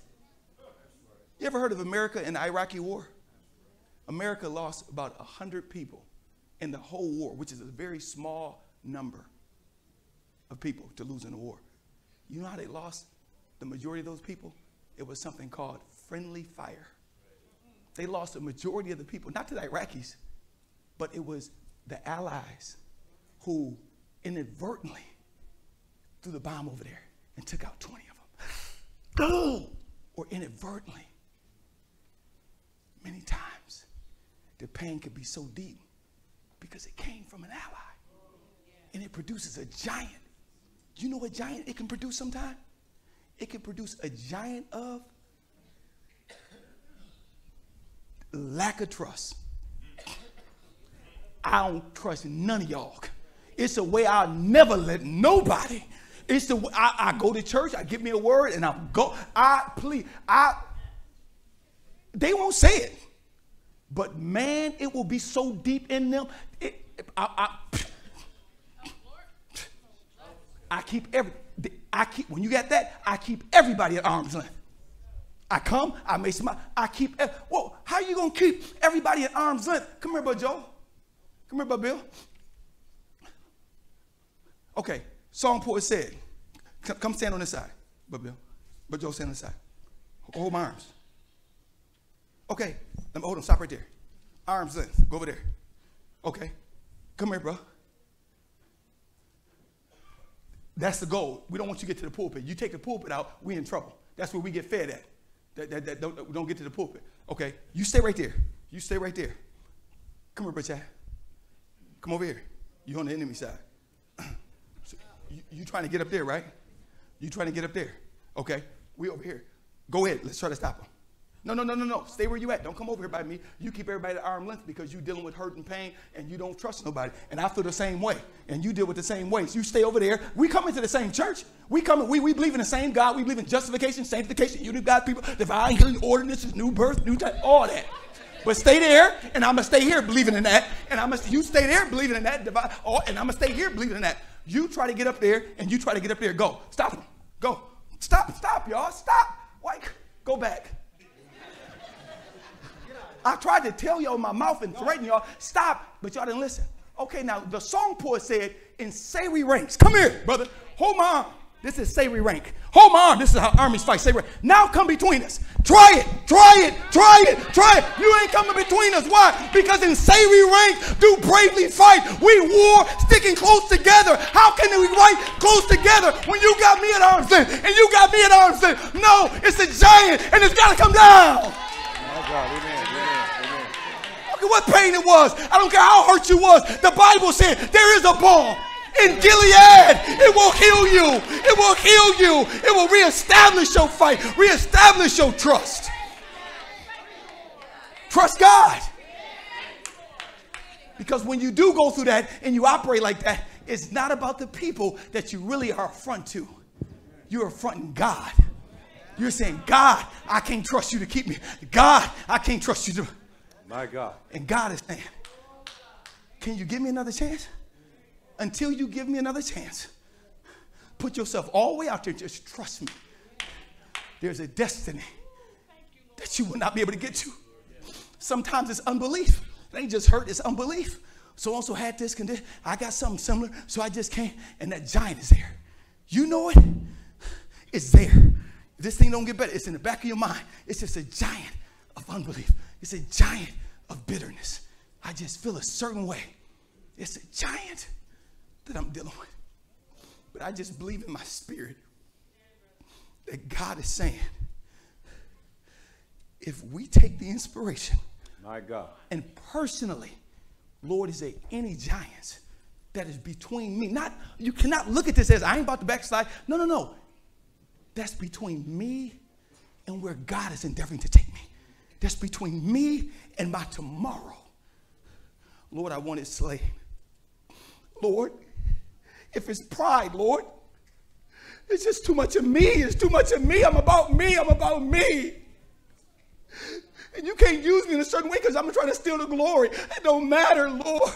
You ever heard of America and the Iraqi war? America lost about one hundred people in the whole war, which is a very small number of people to lose in a war. You know how they lost the majority of those people? It was something called friendly fire. They lost the majority of the people, not to the Iraqis, but it was the allies who inadvertently threw the bomb over there and took out twenty of them. Or inadvertently. Many times, the pain could be so deep because it came from an ally. And it produces a giant. You know what giant it can produce sometimes? It can produce a giant of lack of trust. I don't trust none of y'all. It's a way I'll never let nobody. It's the way I, I go to church. I give me a word and I go. I plead. I. They won't say it, but man, it will be so deep in them. It, I, I, I keep every. I keep when you got that. I keep everybody at arm's length. I come. I make smile. I keep. Whoa! How you gonna keep everybody at arm's length? Come here, Bud Joe. Come here, Bud Bill. Okay. Psalm poet said, "Come stand on this side, Bud Bill. Bud Joe, stand on this side. Hold my arms. Okay. Let me hold him. Stop right there. Arm's length. Go over there. Okay. Come here, bro." That's the goal. We don't want you to get to the pulpit. You take the pulpit out, we in trouble. That's where we get fed at. That, that, that, don't, don't get to the pulpit. Okay, you stay right there. You stay right there. Come here, brother Chad. Come over here. You're on the enemy side. So you, you trying to get up there, right? You trying to get up there. Okay, we over here. Go ahead. Let's try to stop him. No, no, no, no, no. Stay where you at. Don't come over here by me. You keep everybody at arm's length because you're dealing with hurt and pain and you don't trust nobody. And I feel the same way. And you deal with the same ways. You stay over there. We come into the same church. We come. We, we believe in the same God. We believe in justification, sanctification, unity of God, people, divine healing, ordinances, new birth, new time, all that. But stay there, and I'm going to stay here believing in that. And I'm going to, you stay there believing in that, divine, oh, and I'm going to stay here believing in that. You try to get up there, and you try to get up there. Go. Stop him. Go. Stop. Stop, y'all. Stop. Like, go back. I tried to tell y'all my mouth and threaten y'all. Stop, but y'all didn't listen. Okay, now the song poet said, in Sari ranks. Come here, brother. Hold my arm. This is Sari rank. Hold my arm. This is how armies fight. Sari rank. Now come between us. Try it. Try it. Try it. Try it. You ain't coming between us. Why? Because in Sari rank do bravely fight. We war sticking close together. How can we fight close together when you got me at arm's length and you got me at arm's length? No, it's a giant and it's got to come down. Oh God, amen. What pain it was. I don't care how hurt you was. The Bible said there is a balm in Gilead. It will heal you. It will heal you. It will reestablish your fight. Reestablish your trust. Trust God. Because when you do go through that and you operate like that, it's not about the people that you really are affront to. You're affronting God. You're saying, God, I can't trust you to keep me. God, I can't trust you to... My God. And God is saying, can you give me another chance? Until you give me another chance, put yourself all the way out there. Just trust me. There's a destiny that you will not be able to get to. Sometimes it's unbelief. It ain't just hurt, it's unbelief. So also had this condition. I got something similar, so I just came, and that giant is there. You know it. It's there. If this thing don't get better, it's in the back of your mind. It's just a giant of unbelief. It's a giant of bitterness. I just feel a certain way. It's a giant that I'm dealing with. But I just believe in my spirit that God is saying, if we take the inspiration, my God, and personally Lord, is there any giants that is between me? Not, you cannot look at this as I ain't about to backslide. No, no, no. That's between me and where God is endeavoring to take me. That's between me and my tomorrow. Lord, I want it slain. Lord, if it's pride, Lord, it's just too much of me. It's too much of me. I'm about me. I'm about me. And you can't use me in a certain way because I'm trying to steal the glory. It don't matter, Lord.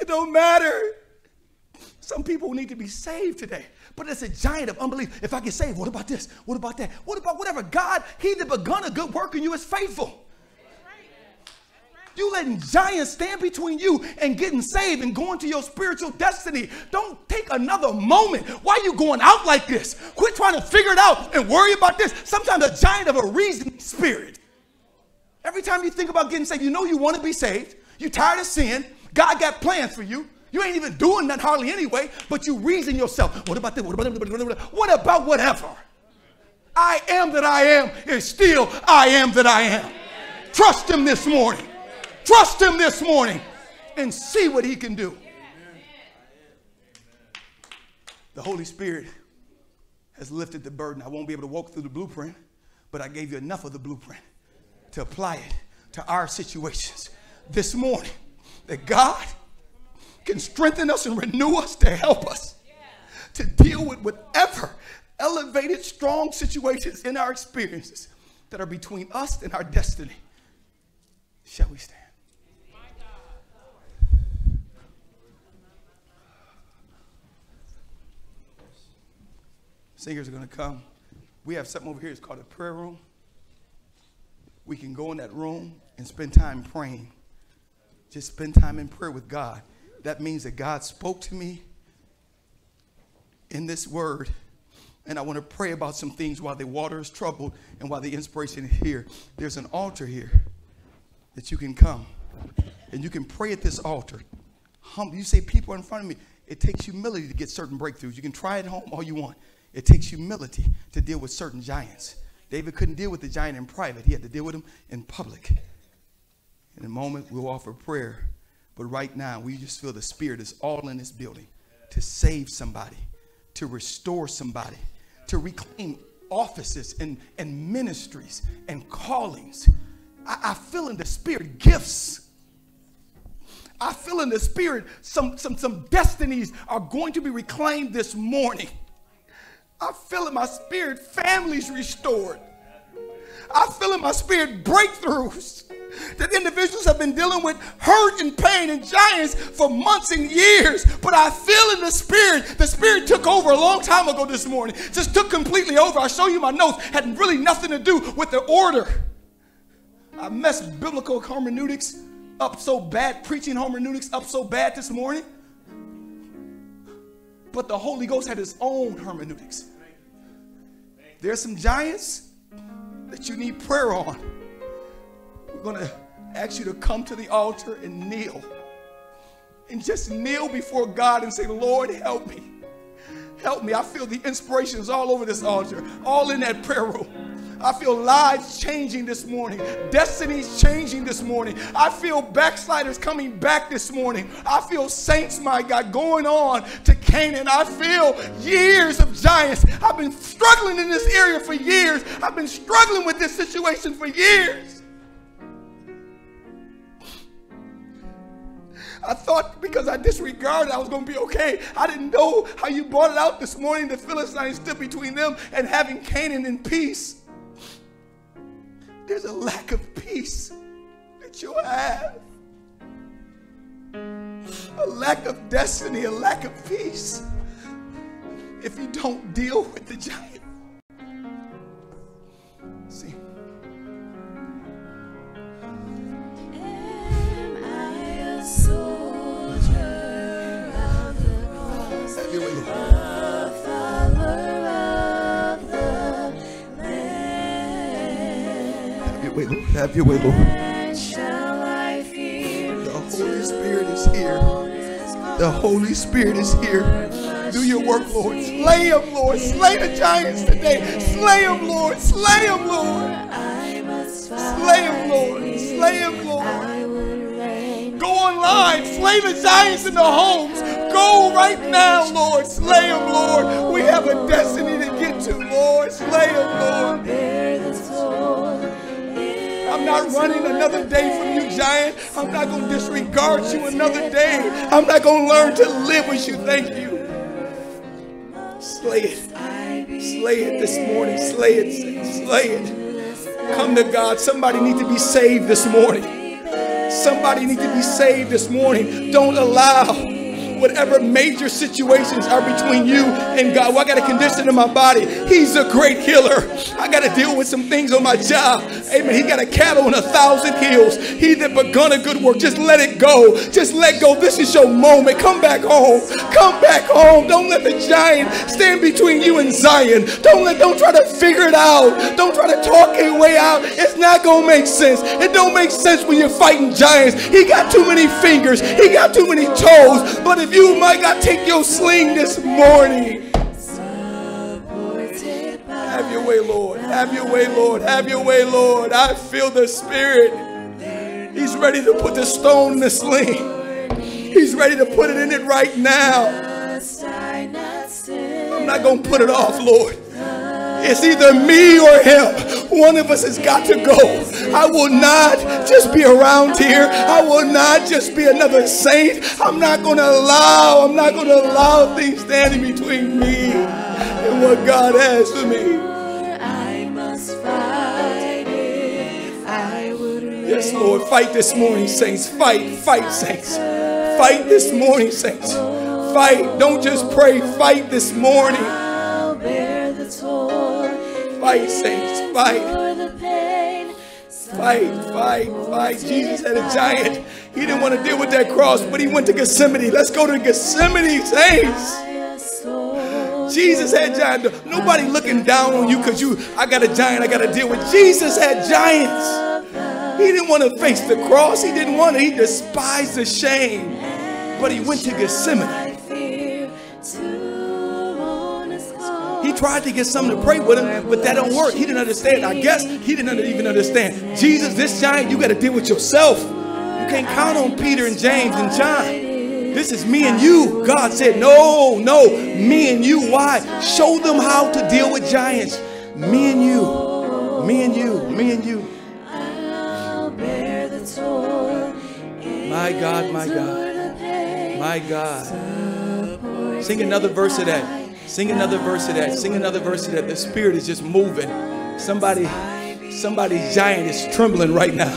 It don't matter. Some people need to be saved today. But it's a giant of unbelief. If I get saved, what about this? What about that? What about whatever? God, he that begun a good work in you is faithful. You letting giants stand between you and getting saved and going to your spiritual destiny. Don't take another moment. Why are you going out like this? Quit trying to figure it out and worry about this. Sometimes a giant of a reasoning spirit. Every time you think about getting saved, you know you want to be saved. You're tired of sin. God got plans for you. You ain't even doing that hardly anyway, but you reason yourself. What about this? What about that? What about whatever? I am that I am is still I am that I am. Trust him this morning. Trust him this morning and see what he can do. Amen. The Holy Spirit has lifted the burden. I won't be able to walk through the blueprint, but I gave you enough of the blueprint to apply it to our situations this morning. That God can strengthen us and renew us to help us to deal with whatever elevated, strong situations in our experiences that are between us and our destiny. Shall we stand? Singers are going to come. We have something over here. It's called a prayer room. We can go in that room and spend time praying. Just spend time in prayer with God. That means that God spoke to me in this word. And I want to pray about some things while the water is troubled and while the inspiration is here. There's an altar here that you can come and you can pray at this altar. Humble. You say, people are in front of me. It takes humility to get certain breakthroughs. You can try at home all you want. It takes humility to deal with certain giants. David couldn't deal with the giant in private. He had to deal with him in public. In a moment, we'll offer prayer. But right now, we just feel the Spirit is all in this building to save somebody, to restore somebody, to reclaim offices and, and ministries and callings. I, I feel in the Spirit gifts. I feel in the Spirit some, some, some destinies are going to be reclaimed this morning. I feel in my spirit families restored. I feel in my spirit breakthroughs that individuals have been dealing with hurt and pain and giants for months and years. But I feel in the spirit, the spirit took over a long time ago this morning. Just took completely over. I show you my notes. Had really nothing to do with the order. I messed biblical hermeneutics up so bad, preaching hermeneutics up so bad this morning. But the Holy Ghost had his own hermeneutics. There's some giants that you need prayer on. We're going to ask you to come to the altar and kneel. And just kneel before God and say, Lord, help me. Help me. I feel the inspirations all over this altar, all in that prayer room. I feel lives changing this morning. Destinies changing this morning. I feel backsliders coming back this morning. I feel saints, my God, going on to Canaan. I feel years of giants. I've been struggling in this area for years. I've been struggling with this situation for years. I thought because I disregarded I was going to be okay. I didn't know how you brought it out this morning. The Philistines stood between them and having Canaan in peace. There's a lack of peace that you have. A lack of destiny, a lack of peace. If you don't deal with the giant. See. Am I a soldier of the cross? Have your way, Lord. Wait, Lord, have your way, Lord. The Holy Spirit is here. The Holy Spirit is here. Do your work, Lord. Slay them, Lord. Slay the giants today. Slay them, Lord. Slay them, Lord. Slay them, Lord. Slay them, Lord. online, slay the giants in the homes. Go right now, Lord. Slay them, Lord. We have a destiny to get to, Lord. Slay them, Lord. I'm not running another day from you, giant. I'm not going to disregard you another day. I'm not going to learn to live with you. Thank you. Slay it. Slay it this morning. Slay it. Slay it. Come to God. Somebody needs to be saved this morning. Somebody needs to be saved this morning. Don't allow whatever major situations are between you and God. Well, I got a condition in my body. He's a great healer. I got to deal with some things on my job. Amen. He got a cattle on a thousand hills. He that begun a good work, just let it go. Just let go. This is your moment. Come back home. Come back home. Don't let the giant stand between you and Zion. Don't let. Don't try to figure it out. Don't try to talk your way out. It's not gonna make sense. It don't make sense when you're fighting giants. He got too many fingers. He got too many toes. But if you, my God, take your sling this morning. Have your way, Lord. Have your way, Lord. Have your way, Lord. I feel the Spirit. He's ready to put the stone in the sling. He's ready to put it in it right now. I'm not going to put it off, Lord. It's either me or him. One of us has got to go. I will not just be around here. I will not just be another saint. I'm not going to allow, I'm not going to allow things standing between me and what God has for me. I must fight if I would. Yes, Lord, fight this morning, saints. Fight, fight, saints. Fight this morning, saints. Fight. Don't just pray. Fight this morning. Fight, saints, fight. Fight, fight, fight. Jesus had a giant. He didn't want to deal with that cross, but he went to Gethsemane. Let's go to Gethsemane, saints. Jesus had giants. Nobody looking down on you because you, I got a giant, I got to deal with. Jesus had giants. He didn't want to face the cross. He didn't want to. He despised the shame. But he went to Gethsemane. He tried to get someone to pray with him, but that don't work. He didn't understand. I guess he didn't even understand. Jesus, this giant, you got to deal with yourself. You can't count on Peter and James and John. This is me and you. God said, no, no, me and you. Why? Show them how to deal with giants. Me and you. Me and you. Me and you. My God, my God. My God. Sing another verse of that. Sing another verse of that. Sing another verse of that. The Spirit is just moving. Somebody, somebody's giant is trembling right now.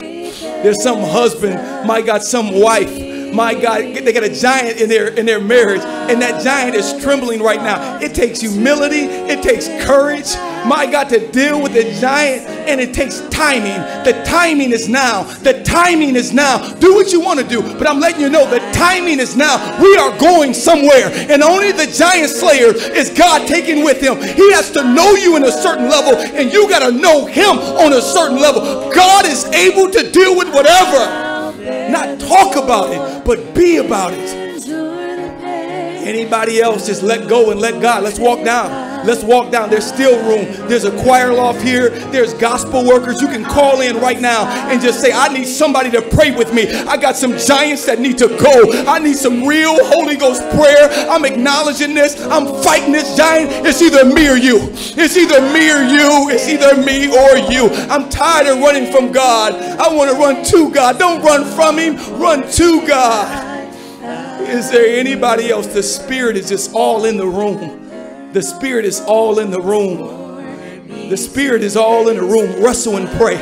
There's some husband, my God, some wife. My God, they got a giant in their, in their marriage, and that giant is trembling right now. It takes humility. It takes courage, my God, to deal with the giant, and it takes timing. The timing is now. The timing is now. Do what you want to do, but I'm letting you know the timing is now. We are going somewhere, and only the giant slayer is God taking with him. He has to know you in a certain level, and you got to know him on a certain level. God is able to deal with whatever. Not talk about it, but be about it. Anybody else, just let go and let God. Let's walk down. Let's walk down. There's still room. There's a choir loft here. There's gospel workers. You can call in right now and just say, I need somebody to pray with me. I got some giants that need to go. I need some real Holy Ghost prayer. I'm acknowledging this. I'm fighting this giant. It's either me or you. It's either me or you. It's either me or you. I'm tired of running from God. I want to run to God. Don't run from him. Run to God. Is there anybody else? The Spirit is just all in the room. The Spirit is all in the room. The Spirit is all in the room. Wrestle and pray.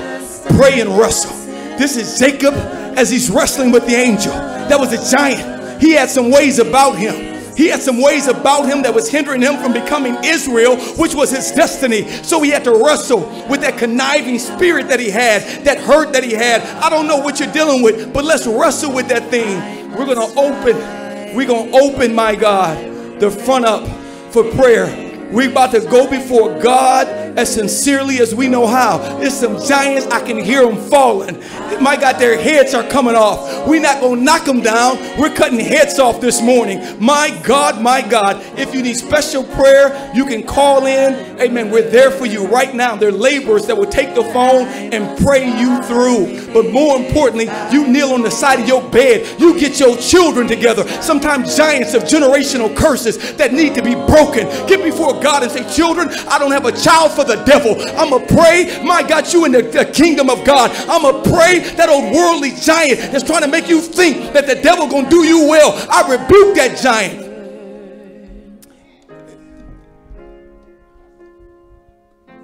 Pray and wrestle. This is Jacob as he's wrestling with the angel. That was a giant. He had some ways about him. He had some ways about him that was hindering him from becoming Israel, which was his destiny. So he had to wrestle with that conniving spirit that he had, that hurt that he had. I don't know what you're dealing with, but let's wrestle with that thing. We're going to open. We're going to open, my God, the front up for prayer. We're about to go before God as sincerely as we know how. There's some giants, I can hear them falling. My God, their heads are coming off. We're not going to knock them down. We're cutting heads off this morning. My God, my God. If you need special prayer, you can call in. Amen. We're there for you right now. There are laborers that will take the phone and pray you through. But more importantly, you kneel on the side of your bed. You get your children together. Sometimes giants of generational curses that need to be broken. Get before God and say, children, I don't have a child for the devil. I'm going to pray. My God, you in the, the kingdom of God. I'm going to pray that old worldly giant that's trying to make you think that the devil going to do you well. I rebuke that giant.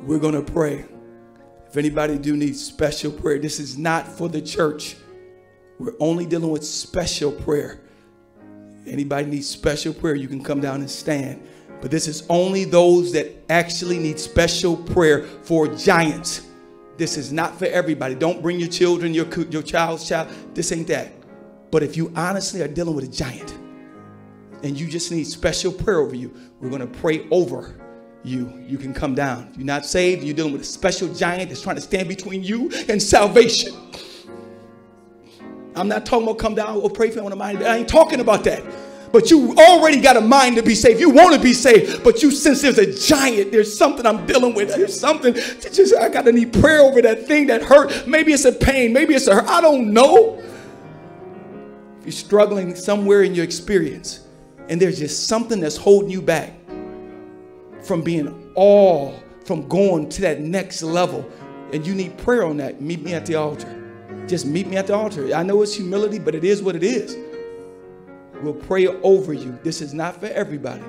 We're going to pray. If anybody do need special prayer, this is not for the church. We're only dealing with special prayer. Anybody needs special prayer, you can come down and stand. But this is only those that actually need special prayer for giants. This is not for everybody. Don't bring your children, your, your child's child. This ain't that. But if you honestly are dealing with a giant and you just need special prayer over you, we're going to pray over you. You can come down. If you're not saved, you're dealing with a special giant that's trying to stand between you and salvation. I'm not talking about come down or pray for one of mine. I ain't talking about that. But you already got a mind to be saved. You want to be saved, but you sense there's a giant. There's something I'm dealing with. There's something. Just, I got to need prayer over that thing that hurt. Maybe it's a pain. Maybe it's a hurt. I don't know. If you're struggling somewhere in your experience and there's just something that's holding you back from being all, from going to that next level, and you need prayer on that, meet me at the altar. Just meet me at the altar. I know it's humility, but it is what it is. We'll pray over you. This is not for everybody,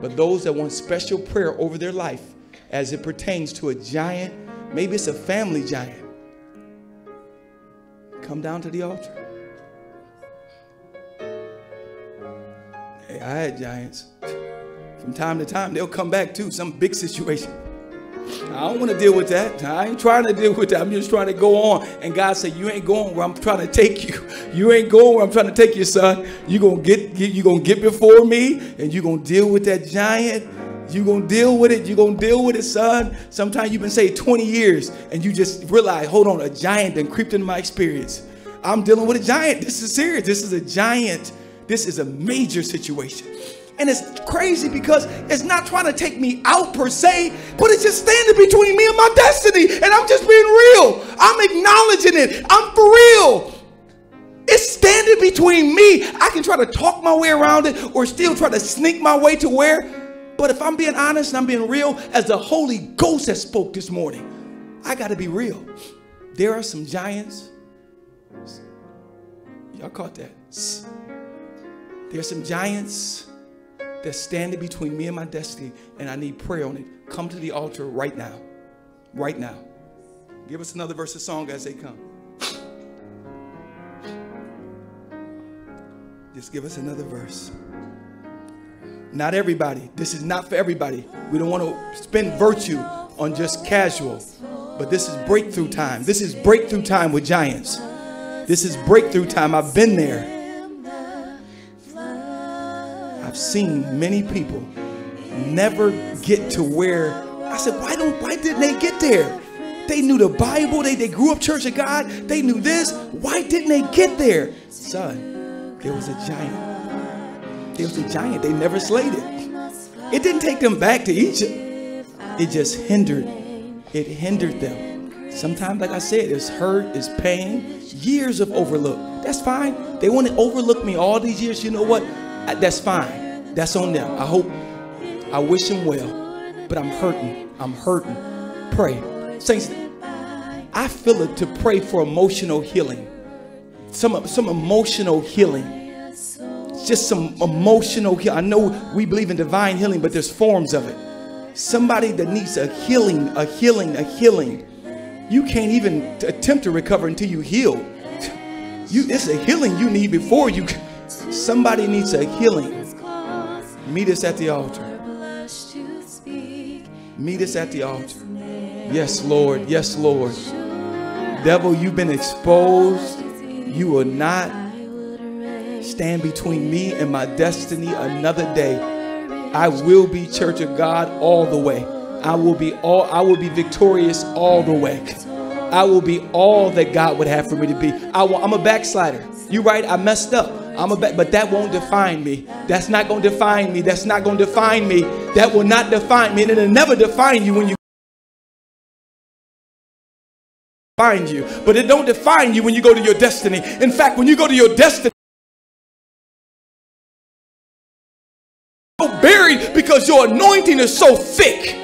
but those that want special prayer over their life as it pertains to a giant, maybe it's a family giant, come down to the altar. Hey, I had giants. From time to time, they'll come back too, some big situation. I don't want to deal with that. I ain't trying to deal with that. I'm just trying to go on. And God said, you ain't going where I'm trying to take you. You ain't going where I'm trying to take you, son. You're going to get, you're going to get before me and you're going to deal with that giant. You're going to deal with it. You're going to deal with it, son. Sometimes you've been saved twenty years and you just realize, hold on, a giant done creeped into my experience. I'm dealing with a giant. This is serious. This is a giant. This is a major situation. And it's crazy because it's not trying to take me out per se, but it's just standing between me and my destiny. And I'm just being real. I'm acknowledging it. I'm for real. It's standing between me. I can try to talk my way around it or still try to sneak my way to where. But if I'm being honest and I'm being real, as the Holy Ghost has spoke this morning, I got to be real. There are some giants. Y'all caught that. There's some giants that's standing between me and my destiny, and I need prayer on it. Come to the altar right now. Right now. Give us another verse of song as they come. Just give us another verse. Not everybody. This is not for everybody. We don't want to spend virtue on just casual. But this is breakthrough time. This is breakthrough time with giants. This is breakthrough time. I've been there. I've seen many people never get to where I said, why don't, why didn't they get there? They knew the Bible. They, they grew up Church of God. They knew this. Why didn't they get there? Son, there was a giant. There was a giant. They never slayed it. It didn't take them back to Egypt. It just hindered. It hindered them. Sometimes, like I said, it's hurt, it's pain, years of overlook. That's fine. They want to overlook me all these years. You know what? That's fine. That's on them. I hope, I wish them well, but I'm hurting. I'm hurting. Pray. Saints, I feel it to pray for emotional healing. Some, some emotional healing. Just some emotional healing. I know we believe in divine healing, but there's forms of it. Somebody that needs a healing, a healing, a healing. You can't even attempt to recover until you heal. You, it's a healing you need before you can. Somebody needs a healing. Meet us at the altar. Meet us at the altar. Yes, Lord. Yes, Lord. Devil, you've been exposed. You will not stand between me and my destiny another day. I will be Church of God all the way. I will be all, I will be victorious all the way. I will be all that God would have for me to be. I will, I'm a backslider. You're right, I messed up. I'm a back, but that won't define me. That's not going to define me. That's not going to define me. That will not define me. And it'll never define you when you find you. But it don't define you when you go to your destiny. In fact, when you go to your destiny, you're buried because your anointing is so thick.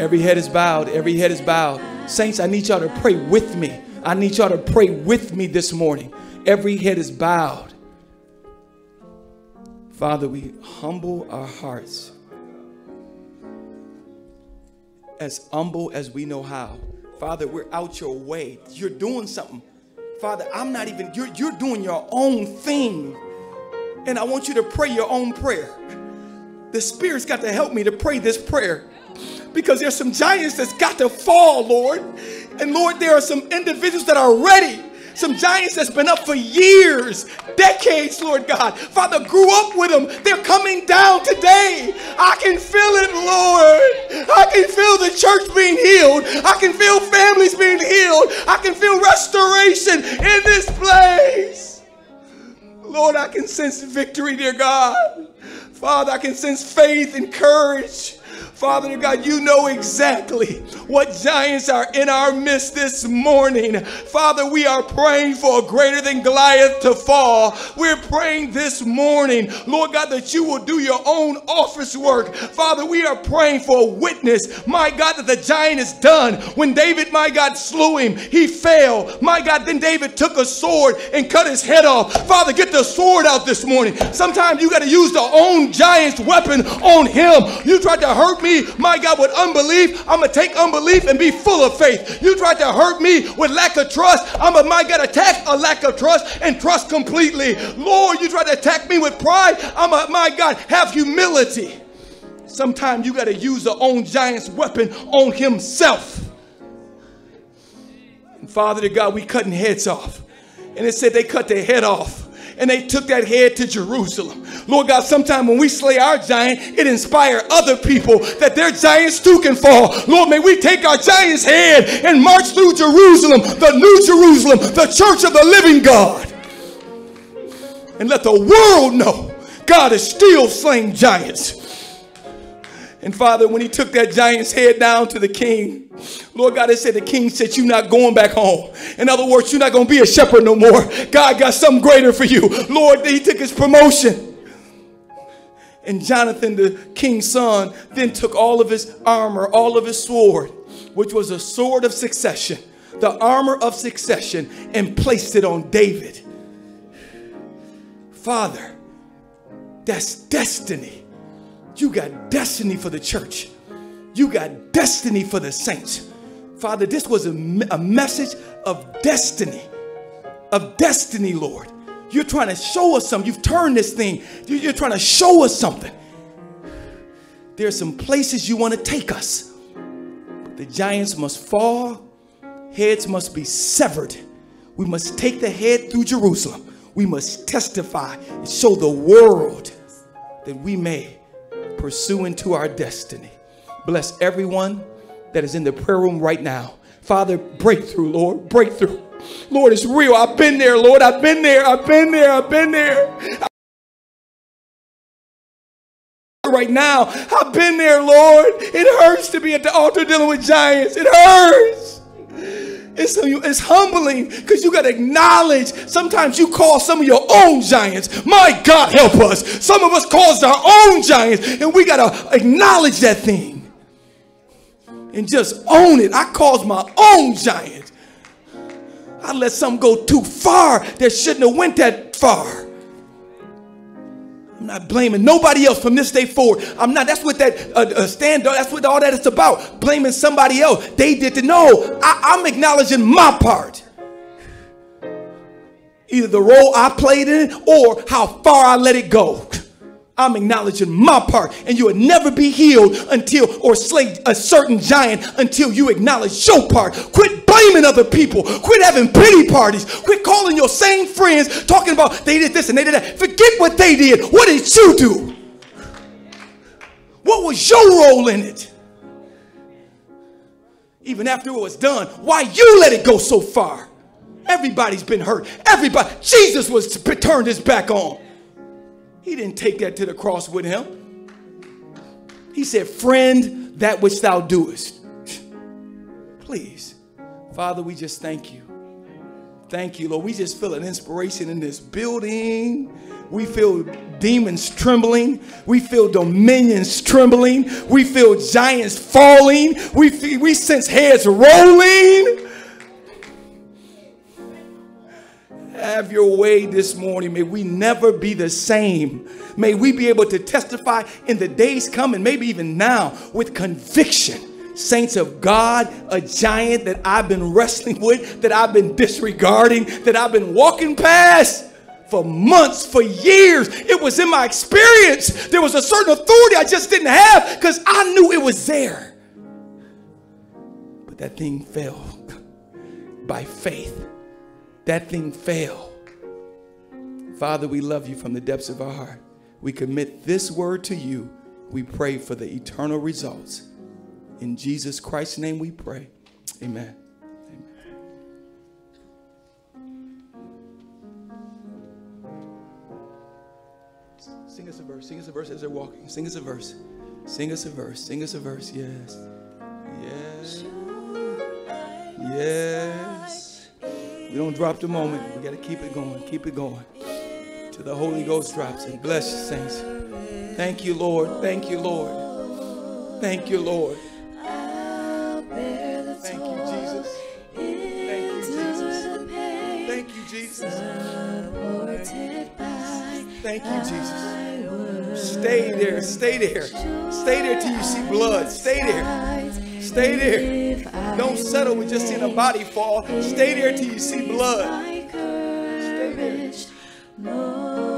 Every head is bowed. Every head is bowed. Saints, I need y'all to pray with me. I need y'all to pray with me this morning. Every head is bowed. Father, we humble our hearts as humble as we know how. Father, we're out your way. You're doing something. Father, I'm not even, you're, you're doing your own thing. And I want you to pray your own prayer. The Spirit's got to help me to pray this prayer, because there's some giants that's got to fall, Lord. And Lord, there are some individuals that are ready. Some giants that's been up for years, decades, Lord God. Father, grew up with them. They're coming down today. I can feel it, Lord. I can feel the church being healed. I can feel families being healed. I can feel restoration in this place. Lord, I can sense victory, dear God. Father, I can sense faith and courage. Father, dear God, you know exactly what giants are in our midst this morning. Father, we are praying for a greater than Goliath to fall. We're praying this morning, Lord God, that you will do your own office work. Father, we are praying for a witness, my God, that the giant is done. When David, my God, slew him, he fell. My God, then David took a sword and cut his head off. Father, get the sword out this morning. Sometimes you got to use the own giant's weapon on him. You tried to hurt me, my God, with unbelief, I'm going to take unbelief and be full of faith. You tried to hurt me with lack of trust, I'm going to, my God, attack a lack of trust and trust completely. Lord, you tried to attack me with pride, I'm going to, my God, have humility. Sometimes you got to use the own giant's weapon on himself. And Father, to God, we cutting heads off. And it said they cut their head off. And they took that head to Jerusalem. Lord God, sometime when we slay our giant, it inspires other people that their giants too can fall. Lord, may we take our giant's head and march through Jerusalem, the new Jerusalem, the church of the living God. And let the world know God is still slaying giants. And Father, when he took that giant's head down to the king, Lord God, it said the king said, you're not going back home. In other words, you're not going to be a shepherd no more. God got something greater for you. Lord, he took his promotion. And Jonathan, the king's son, then took all of his armor, all of his sword, which was a sword of succession, the armor of succession, and placed it on David. Father, that's destiny. You got destiny for the church. You got destiny for the saints. Father, this was a, a message of destiny, of destiny, Lord. You're trying to show us something. You've turned this thing. You're trying to show us something. There are some places you want to take us. But the giants must fall. Heads must be severed. We must take the head through Jerusalem. We must testify and show the world that we may pursue into our destiny. Bless everyone that is in the prayer room right now. Father, breakthrough, Lord, breakthrough. Lord, it's real. I've been there, Lord. I've been there. I've been there. I've been there. Right now, I've been there, Lord. It hurts to be at the altar dealing with giants. It hurts. It's, it's humbling because you got to acknowledge sometimes you call some of your own giants. My God, help us. Some of us caused our own giants, and we got to acknowledge that thing. And just own it. I caused my own giant. I let something go too far that shouldn't have went that far. I'm not blaming nobody else from this day forward. I'm not. That's what that uh, uh, stand. That's what all that is about. Blaming somebody else. They didn't know. I, I'm acknowledging my part. Either the role I played in it or how far I let it go. I'm acknowledging my part, and you will never be healed until or slay a certain giant until you acknowledge your part. Quit blaming other people. Quit having pity parties. Quit calling your same friends talking about they did this and they did that. Forget what they did. What did you do? What was your role in it? Even after it was done, why you let it go so far? Everybody's been hurt. Everybody. Jesus was turned his back on. He didn't take that to the cross with him. He said, friend, that which thou doest. Please. Father, we just thank you. Thank you, Lord. We just feel an inspiration in this building. We feel demons trembling. We feel dominions trembling. We feel giants falling. We feel, we sense heads rolling. Have your way this morning. May we never be the same. May we be able to testify in the days coming, maybe even now, with conviction. Saints of God, a giant that I've been wrestling with, that I've been disregarding, that I've been walking past for months, for years. It was in my experience. There was a certain authority I just didn't have because I knew it was there. But that thing fell by faith. That thing fell. Father, we love you from the depths of our heart. We commit this word to you. We pray for the eternal results. In Jesus Christ's name we pray. Amen. Amen. Sing us a verse. Sing us a verse as they're walking. Sing us a verse. Sing us a verse. Sing us a verse. Yes. Yes. Yes. We don't drop the moment. We got to keep it going. Keep it going. Till the Holy Ghost drops it. Bless you, saints. Thank you, Lord. Thank you, Lord. Thank you, Lord. Thank you, Jesus. Thank you, Jesus. Thank you, Jesus. Thank you, Jesus. Stay there. Stay there. Stay there till you see blood. Stay there. Stay there. Don't settle with just seeing a body fall. Stay there till you see blood. Stay there.